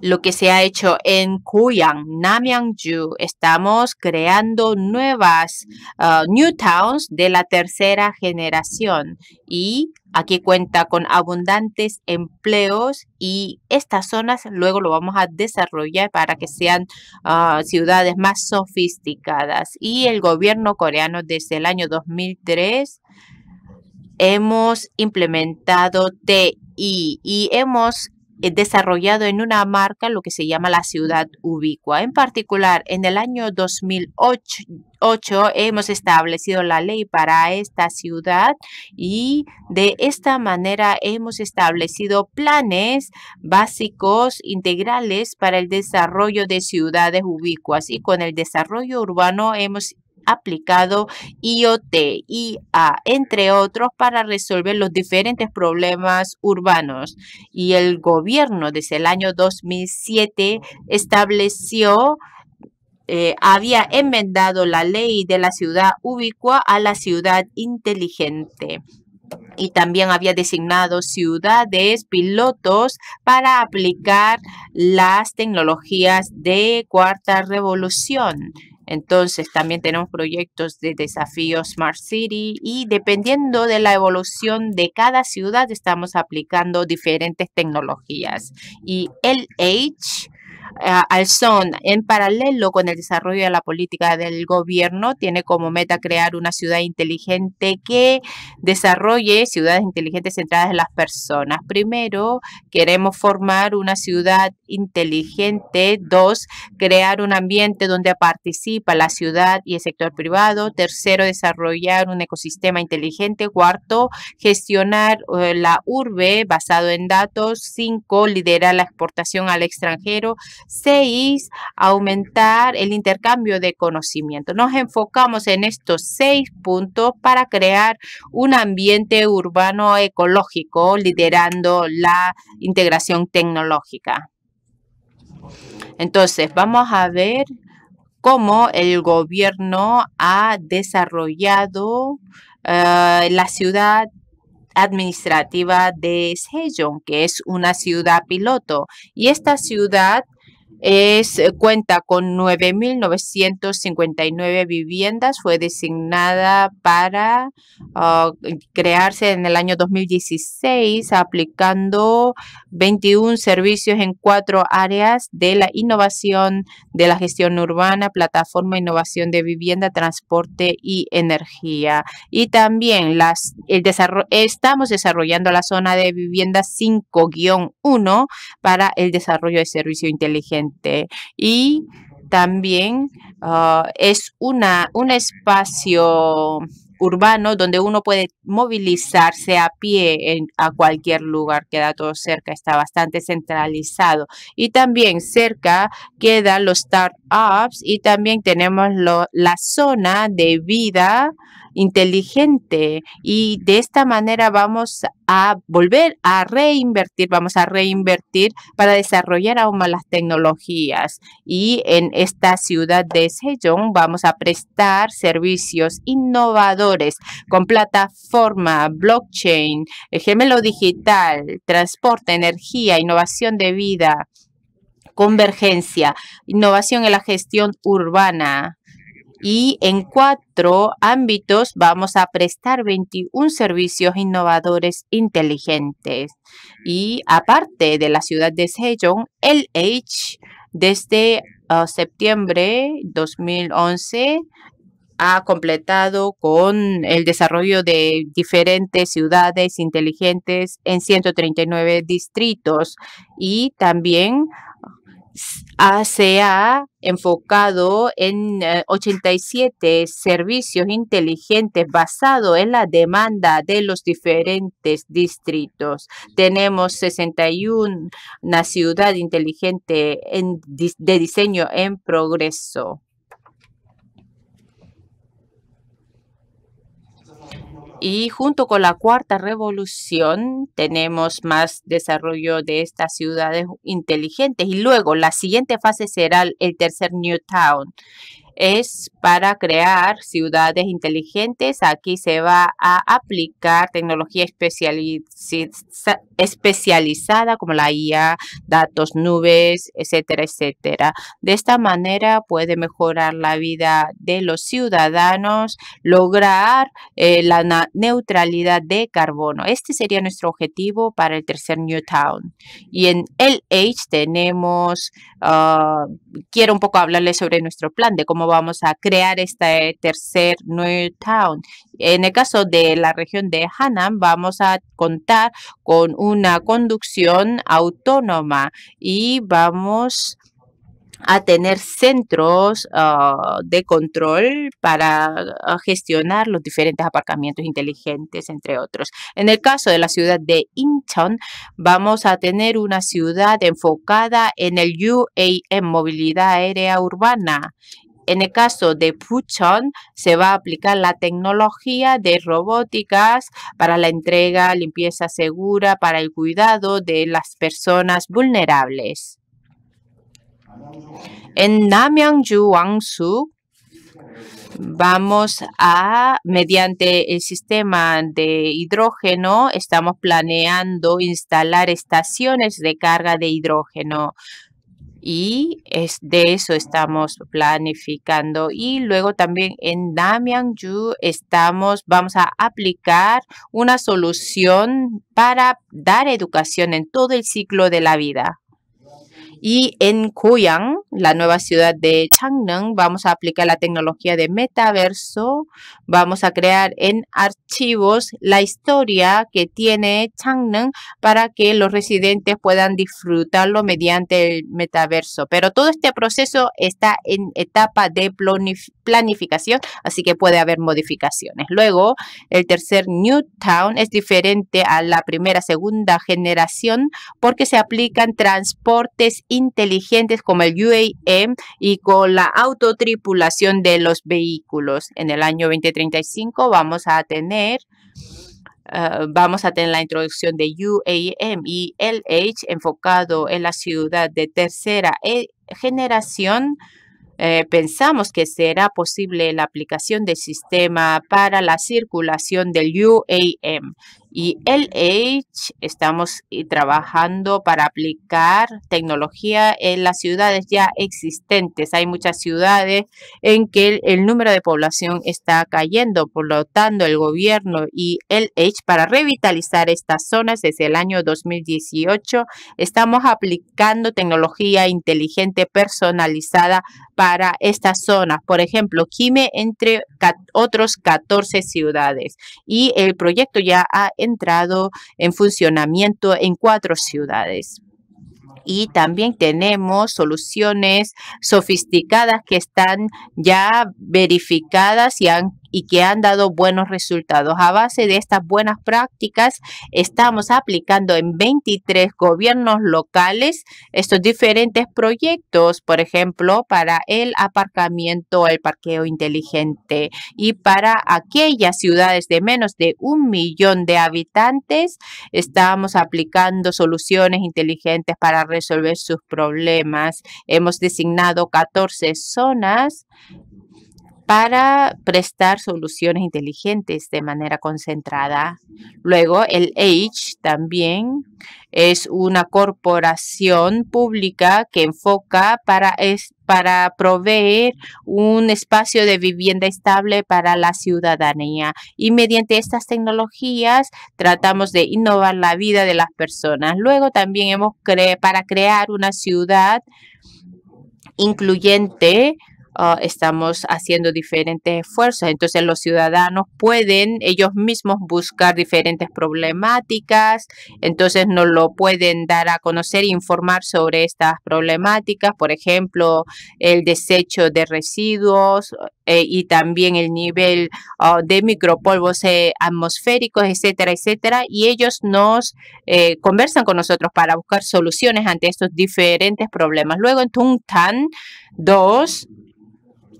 lo que se ha hecho en Goyang, Namyangju, estamos creando nuevas uh, new towns de la tercera generación y aquí cuenta con abundantes empleos y estas zonas luego lo vamos a desarrollar para que sean uh, ciudades más sofisticadas. Y el gobierno coreano desde el año dos mil tres hemos implementado T I y hemos desarrollado en una marca, lo que se llama la ciudad ubicua. En particular, en el año dos mil ocho hemos establecido la ley para esta ciudad y de esta manera hemos establecido planes básicos integrales para el desarrollo de ciudades ubicuas, y con el desarrollo urbano hemos aplicado I O T, I A, entre otros, para resolver los diferentes problemas urbanos. Y el gobierno desde el año dos mil siete estableció, eh, había enmendado la ley de la ciudad ubicua a la ciudad inteligente. Y también había designado ciudades pilotos para aplicar las tecnologías de cuarta revolución. Entonces, también tenemos proyectos de desafío Smart City y dependiendo de la evolución de cada ciudad, estamos aplicando diferentes tecnologías. Y L H, uh, al son, en paralelo con el desarrollo de la política del gobierno, tiene como meta crear una ciudad inteligente que desarrolle ciudades inteligentes centradas en las personas. Primero, queremos formar una ciudad inteligente. Dos, crear un ambiente donde participen para la ciudad y el sector privado. Tercero, desarrollar un ecosistema inteligente. Cuarto, gestionar eh, la urbe basado en datos. Cinco, liderar la exportación al extranjero. Seis, aumentar el intercambio de conocimiento. Nos enfocamos en estos seis puntos para crear un ambiente urbano ecológico, liderando la integración tecnológica. Entonces, vamos a ver cómo el gobierno ha desarrollado uh, la ciudad administrativa de Sejong, que es una ciudad piloto. Y esta ciudad es, cuenta con nueve mil novecientos cincuenta y nueve viviendas. Fue designada para uh, crearse en el año dos mil dieciséis, aplicando veintiún servicios en cuatro áreas de la innovación, de la gestión urbana, plataforma, innovación de vivienda, transporte y energía. Y también las, el desarrollo, estamos desarrollando la zona de vivienda cinco guión uno para el desarrollo de servicio inteligente. Y también uh, es una, un espacio urbano donde uno puede movilizarse a pie en, a cualquier lugar. Queda todo cerca, está bastante centralizado. Y también cerca quedan los startups y también tenemos lo, la zona de vida inteligente. Y de esta manera vamos a volver a reinvertir, vamos a reinvertir para desarrollar aún más las tecnologías. Y en esta ciudad de Sejong vamos a prestar servicios innovadores con plataforma, blockchain, gemelo digital, transporte, energía, innovación de vida, convergencia, innovación en la gestión urbana. Y en cuatro ámbitos vamos a prestar veintiún servicios innovadores inteligentes. Y aparte de la ciudad de Sejong, L H desde uh, septiembre dos mil once ha completado con el desarrollo de diferentes ciudades inteligentes en ciento treinta y nueve distritos. Y también se ha enfocado en ochenta y siete servicios inteligentes basados en la demanda de los diferentes distritos. Tenemos sesenta y una una ciudad inteligente en, de diseño en progreso. Y junto con la cuarta revolución tenemos más desarrollo de estas ciudades inteligentes. Y luego la siguiente fase será el tercer New Town. Es para crear ciudades inteligentes. Aquí se va a aplicar tecnología especializa, especializada como la I A, datos, nubes, etcétera, etcétera. De esta manera puede mejorar la vida de los ciudadanos, lograr eh, la neutralidad de carbono. Este sería nuestro objetivo para el tercer New Town. Y en L H tenemos, uh, quiero un poco hablarles sobre nuestro plan de cómo vamos a crear este tercer New Town. En el caso de la región de Hanam, vamos a contar con una conducción autónoma y vamos a tener centros uh, de control para uh, gestionar los diferentes aparcamientos inteligentes, entre otros. En el caso de la ciudad de Incheon, vamos a tener una ciudad enfocada en el U A M, movilidad aérea urbana. En el caso de Pucheon, se va a aplicar la tecnología de robóticas para la entrega, limpieza segura, para el cuidado de las personas vulnerables. En Namyangju, Wangsu, vamos a, mediante el sistema de hidrógeno, estamos planeando instalar estaciones de carga de hidrógeno. Y es de eso estamos planificando. Y luego también en Namyangju estamos, vamos a aplicar una solución para dar educación en todo el ciclo de la vida. Y en Goyang, la nueva ciudad de Changnan, vamos a aplicar la tecnología de metaverso. Vamos a crear en archivos la historia que tiene Changnan para que los residentes puedan disfrutarlo mediante el metaverso. Pero todo este proceso está en etapa de planificación, así que puede haber modificaciones. Luego, el tercer New Town es diferente a la primera, segunda generación porque se aplican transportes inteligentes como el U A M y con la autotripulación de los vehículos. En el año veinte treinta y cinco vamos a tener uh, vamos a tener la introducción de U A M y L H enfocado en la ciudad de tercera e generación. Eh, pensamos que será posible la aplicación del sistema para la circulación del U A M y L H. Estamos trabajando para aplicar tecnología en las ciudades ya existentes. Hay muchas ciudades en que el, el número de población está cayendo, por lo tanto el gobierno y L H para revitalizar estas zonas desde el año dos mil dieciocho. Estamos aplicando tecnología inteligente personalizada para estas zonas, por ejemplo, Kime, entre otros catorce ciudades. Y el proyecto ya ha entrado en funcionamiento en cuatro ciudades. Y también tenemos soluciones sofisticadas que están ya verificadas y, han, y que han dado buenos resultados. A base de estas buenas prácticas, estamos aplicando en veintitrés gobiernos locales estos diferentes proyectos, por ejemplo, para el aparcamiento, el parqueo inteligente. Y para aquellas ciudades de menos de un millón de habitantes, estamos aplicando soluciones inteligentes para resolver sus problemas. Hemos designado catorce zonas para prestar soluciones inteligentes de manera concentrada. Luego, el H también es una corporación pública que enfoca para, es, para proveer un espacio de vivienda estable para la ciudadanía. Y mediante estas tecnologías tratamos de innovar la vida de las personas. Luego también hemos cre- para crear una ciudad incluyente. Uh, estamos haciendo diferentes esfuerzos. Entonces, los ciudadanos pueden ellos mismos buscar diferentes problemáticas. Entonces, nos lo pueden dar a conocer e informar sobre estas problemáticas. Por ejemplo, el desecho de residuos eh, y también el nivel uh, de micropolvos eh, atmosféricos, etcétera, etcétera. Y ellos nos eh, conversan con nosotros para buscar soluciones ante estos diferentes problemas. Luego, en Dongtan dos,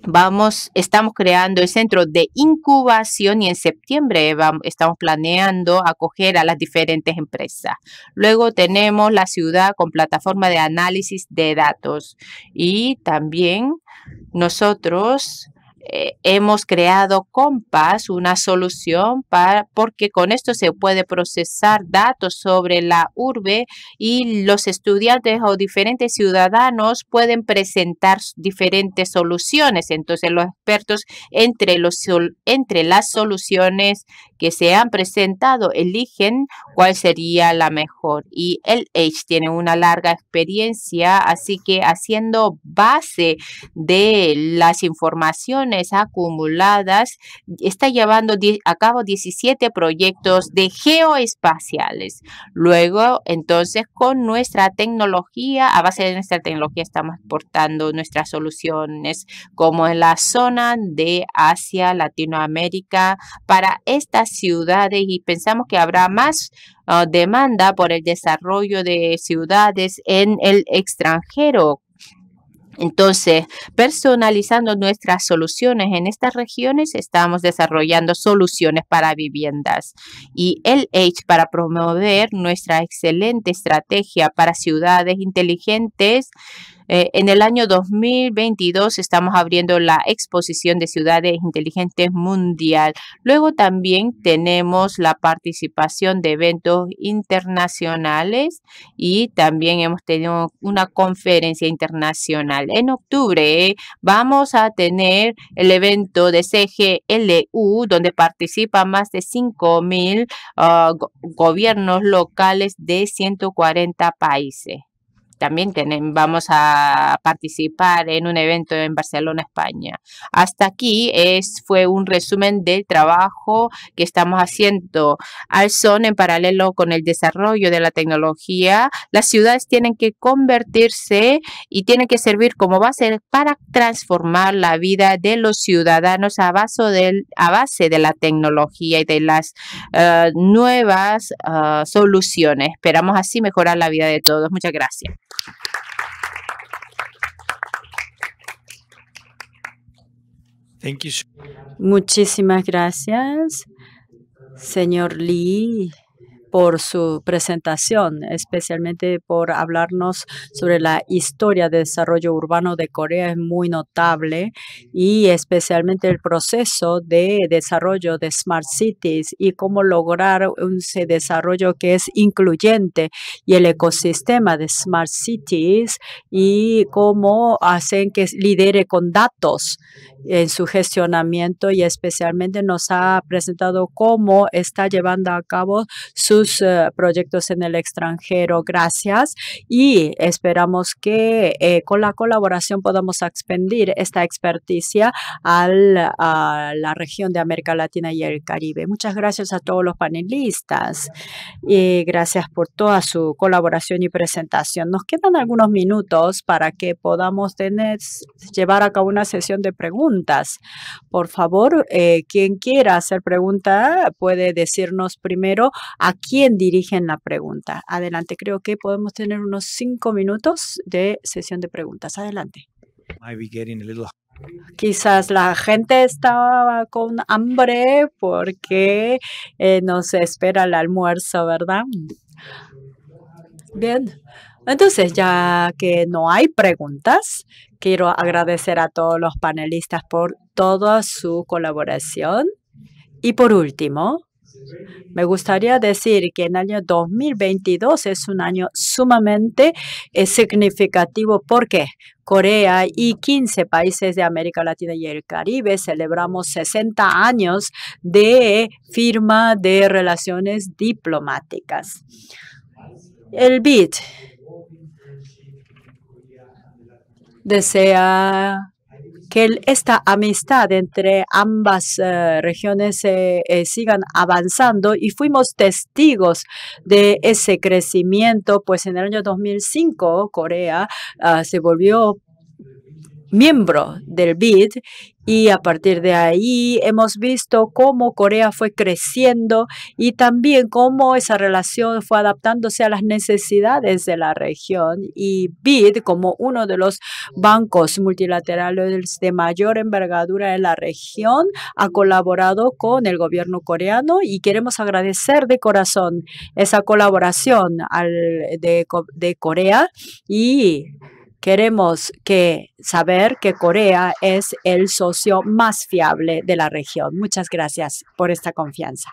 Vamos, estamos creando el centro de incubación y en septiembre vamos, estamos planeando acoger a las diferentes empresas. Luego tenemos la ciudad con plataforma de análisis de datos y también nosotros eh, hemos creado con P A S una solución para, porque con esto se puede procesar datos sobre la urbe y los estudiantes o diferentes ciudadanos pueden presentar diferentes soluciones. Entonces, los expertos entre, los, entre las soluciones que se han presentado eligen cuál sería la mejor. Y L H tiene una larga experiencia, así que haciendo base de las informaciones acumuladas, está llevando a cabo diecisiete proyectos de geoespaciales. Luego, entonces, con nuestra tecnología, a base de nuestra tecnología, estamos exportando nuestras soluciones como en la zona de Asia, Latinoamérica, para estas ciudades, y pensamos que habrá más uh, demanda por el desarrollo de ciudades en el extranjero. Entonces, personalizando nuestras soluciones en estas regiones, estamos desarrollando soluciones para viviendas. Y L H para promover nuestra excelente estrategia para ciudades inteligentes. Eh, en el año dos mil veintidós estamos abriendo la exposición de ciudades inteligentes mundial. Luego también tenemos la participación de eventos internacionales y también hemos tenido una conferencia internacional. En octubre vamos a tener el evento de C G L U, donde participan más de cinco mil uh, go- gobiernos locales de ciento cuarenta países. También tenemos, vamos a participar en un evento en Barcelona, España. Hasta aquí es, fue un resumen del trabajo que estamos haciendo. Al son, en paralelo con el desarrollo de la tecnología, las ciudades tienen que convertirse y tienen que servir como base para transformar la vida de los ciudadanos a base de, a base de la tecnología y de las uh, nuevas uh, soluciones. Esperamos así mejorar la vida de todos. Muchas gracias. Thank you. Muchísimas gracias, señor Lee, por su presentación, especialmente por hablarnos sobre la historia de desarrollo urbano de Corea. Es muy notable, y especialmente el proceso de desarrollo de Smart Cities y cómo lograr un desarrollo que es incluyente, y el ecosistema de Smart Cities y cómo hacen que lidere con datos en su gestionamiento, y especialmente nos ha presentado cómo está llevando a cabo su proyectos en el extranjero. Gracias, y esperamos que eh, con la colaboración podamos expandir esta experticia al, a la región de América Latina y el Caribe. Muchas gracias a todos los panelistas y gracias por toda su colaboración y presentación. Nos quedan algunos minutos para que podamos tener, llevar a cabo una sesión de preguntas. Por favor, eh, quien quiera hacer pregunta puede decirnos primero a quién dirigen la pregunta. Adelante, creo que podemos tener unos cinco minutos de sesión de preguntas. Adelante. Quizás la gente está con hambre porque eh, nos espera el almuerzo, ¿verdad? Bien. Entonces, ya que no hay preguntas, quiero agradecer a todos los panelistas por toda su colaboración. Y por último, me gustaría decir que el año dos mil veintidós es un año sumamente eh, significativo porque Corea y quince países de América Latina y el Caribe celebramos sesenta años de firma de relaciones diplomáticas. El B I D desea que esta amistad entre ambas eh, regiones eh, eh, sigan avanzando, y fuimos testigos de ese crecimiento, pues en el año dos mil cinco Corea uh, se volvió miembro del B I D, y a partir de ahí hemos visto cómo Corea fue creciendo y también cómo esa relación fue adaptándose a las necesidades de la región. Y B I D, como uno de los bancos multilaterales de mayor envergadura en la región, ha colaborado con el gobierno coreano, y queremos agradecer de corazón esa colaboración al, de, de Corea y Queremos que saber que Corea es el socio más fiable de la región. Muchas gracias por esta confianza.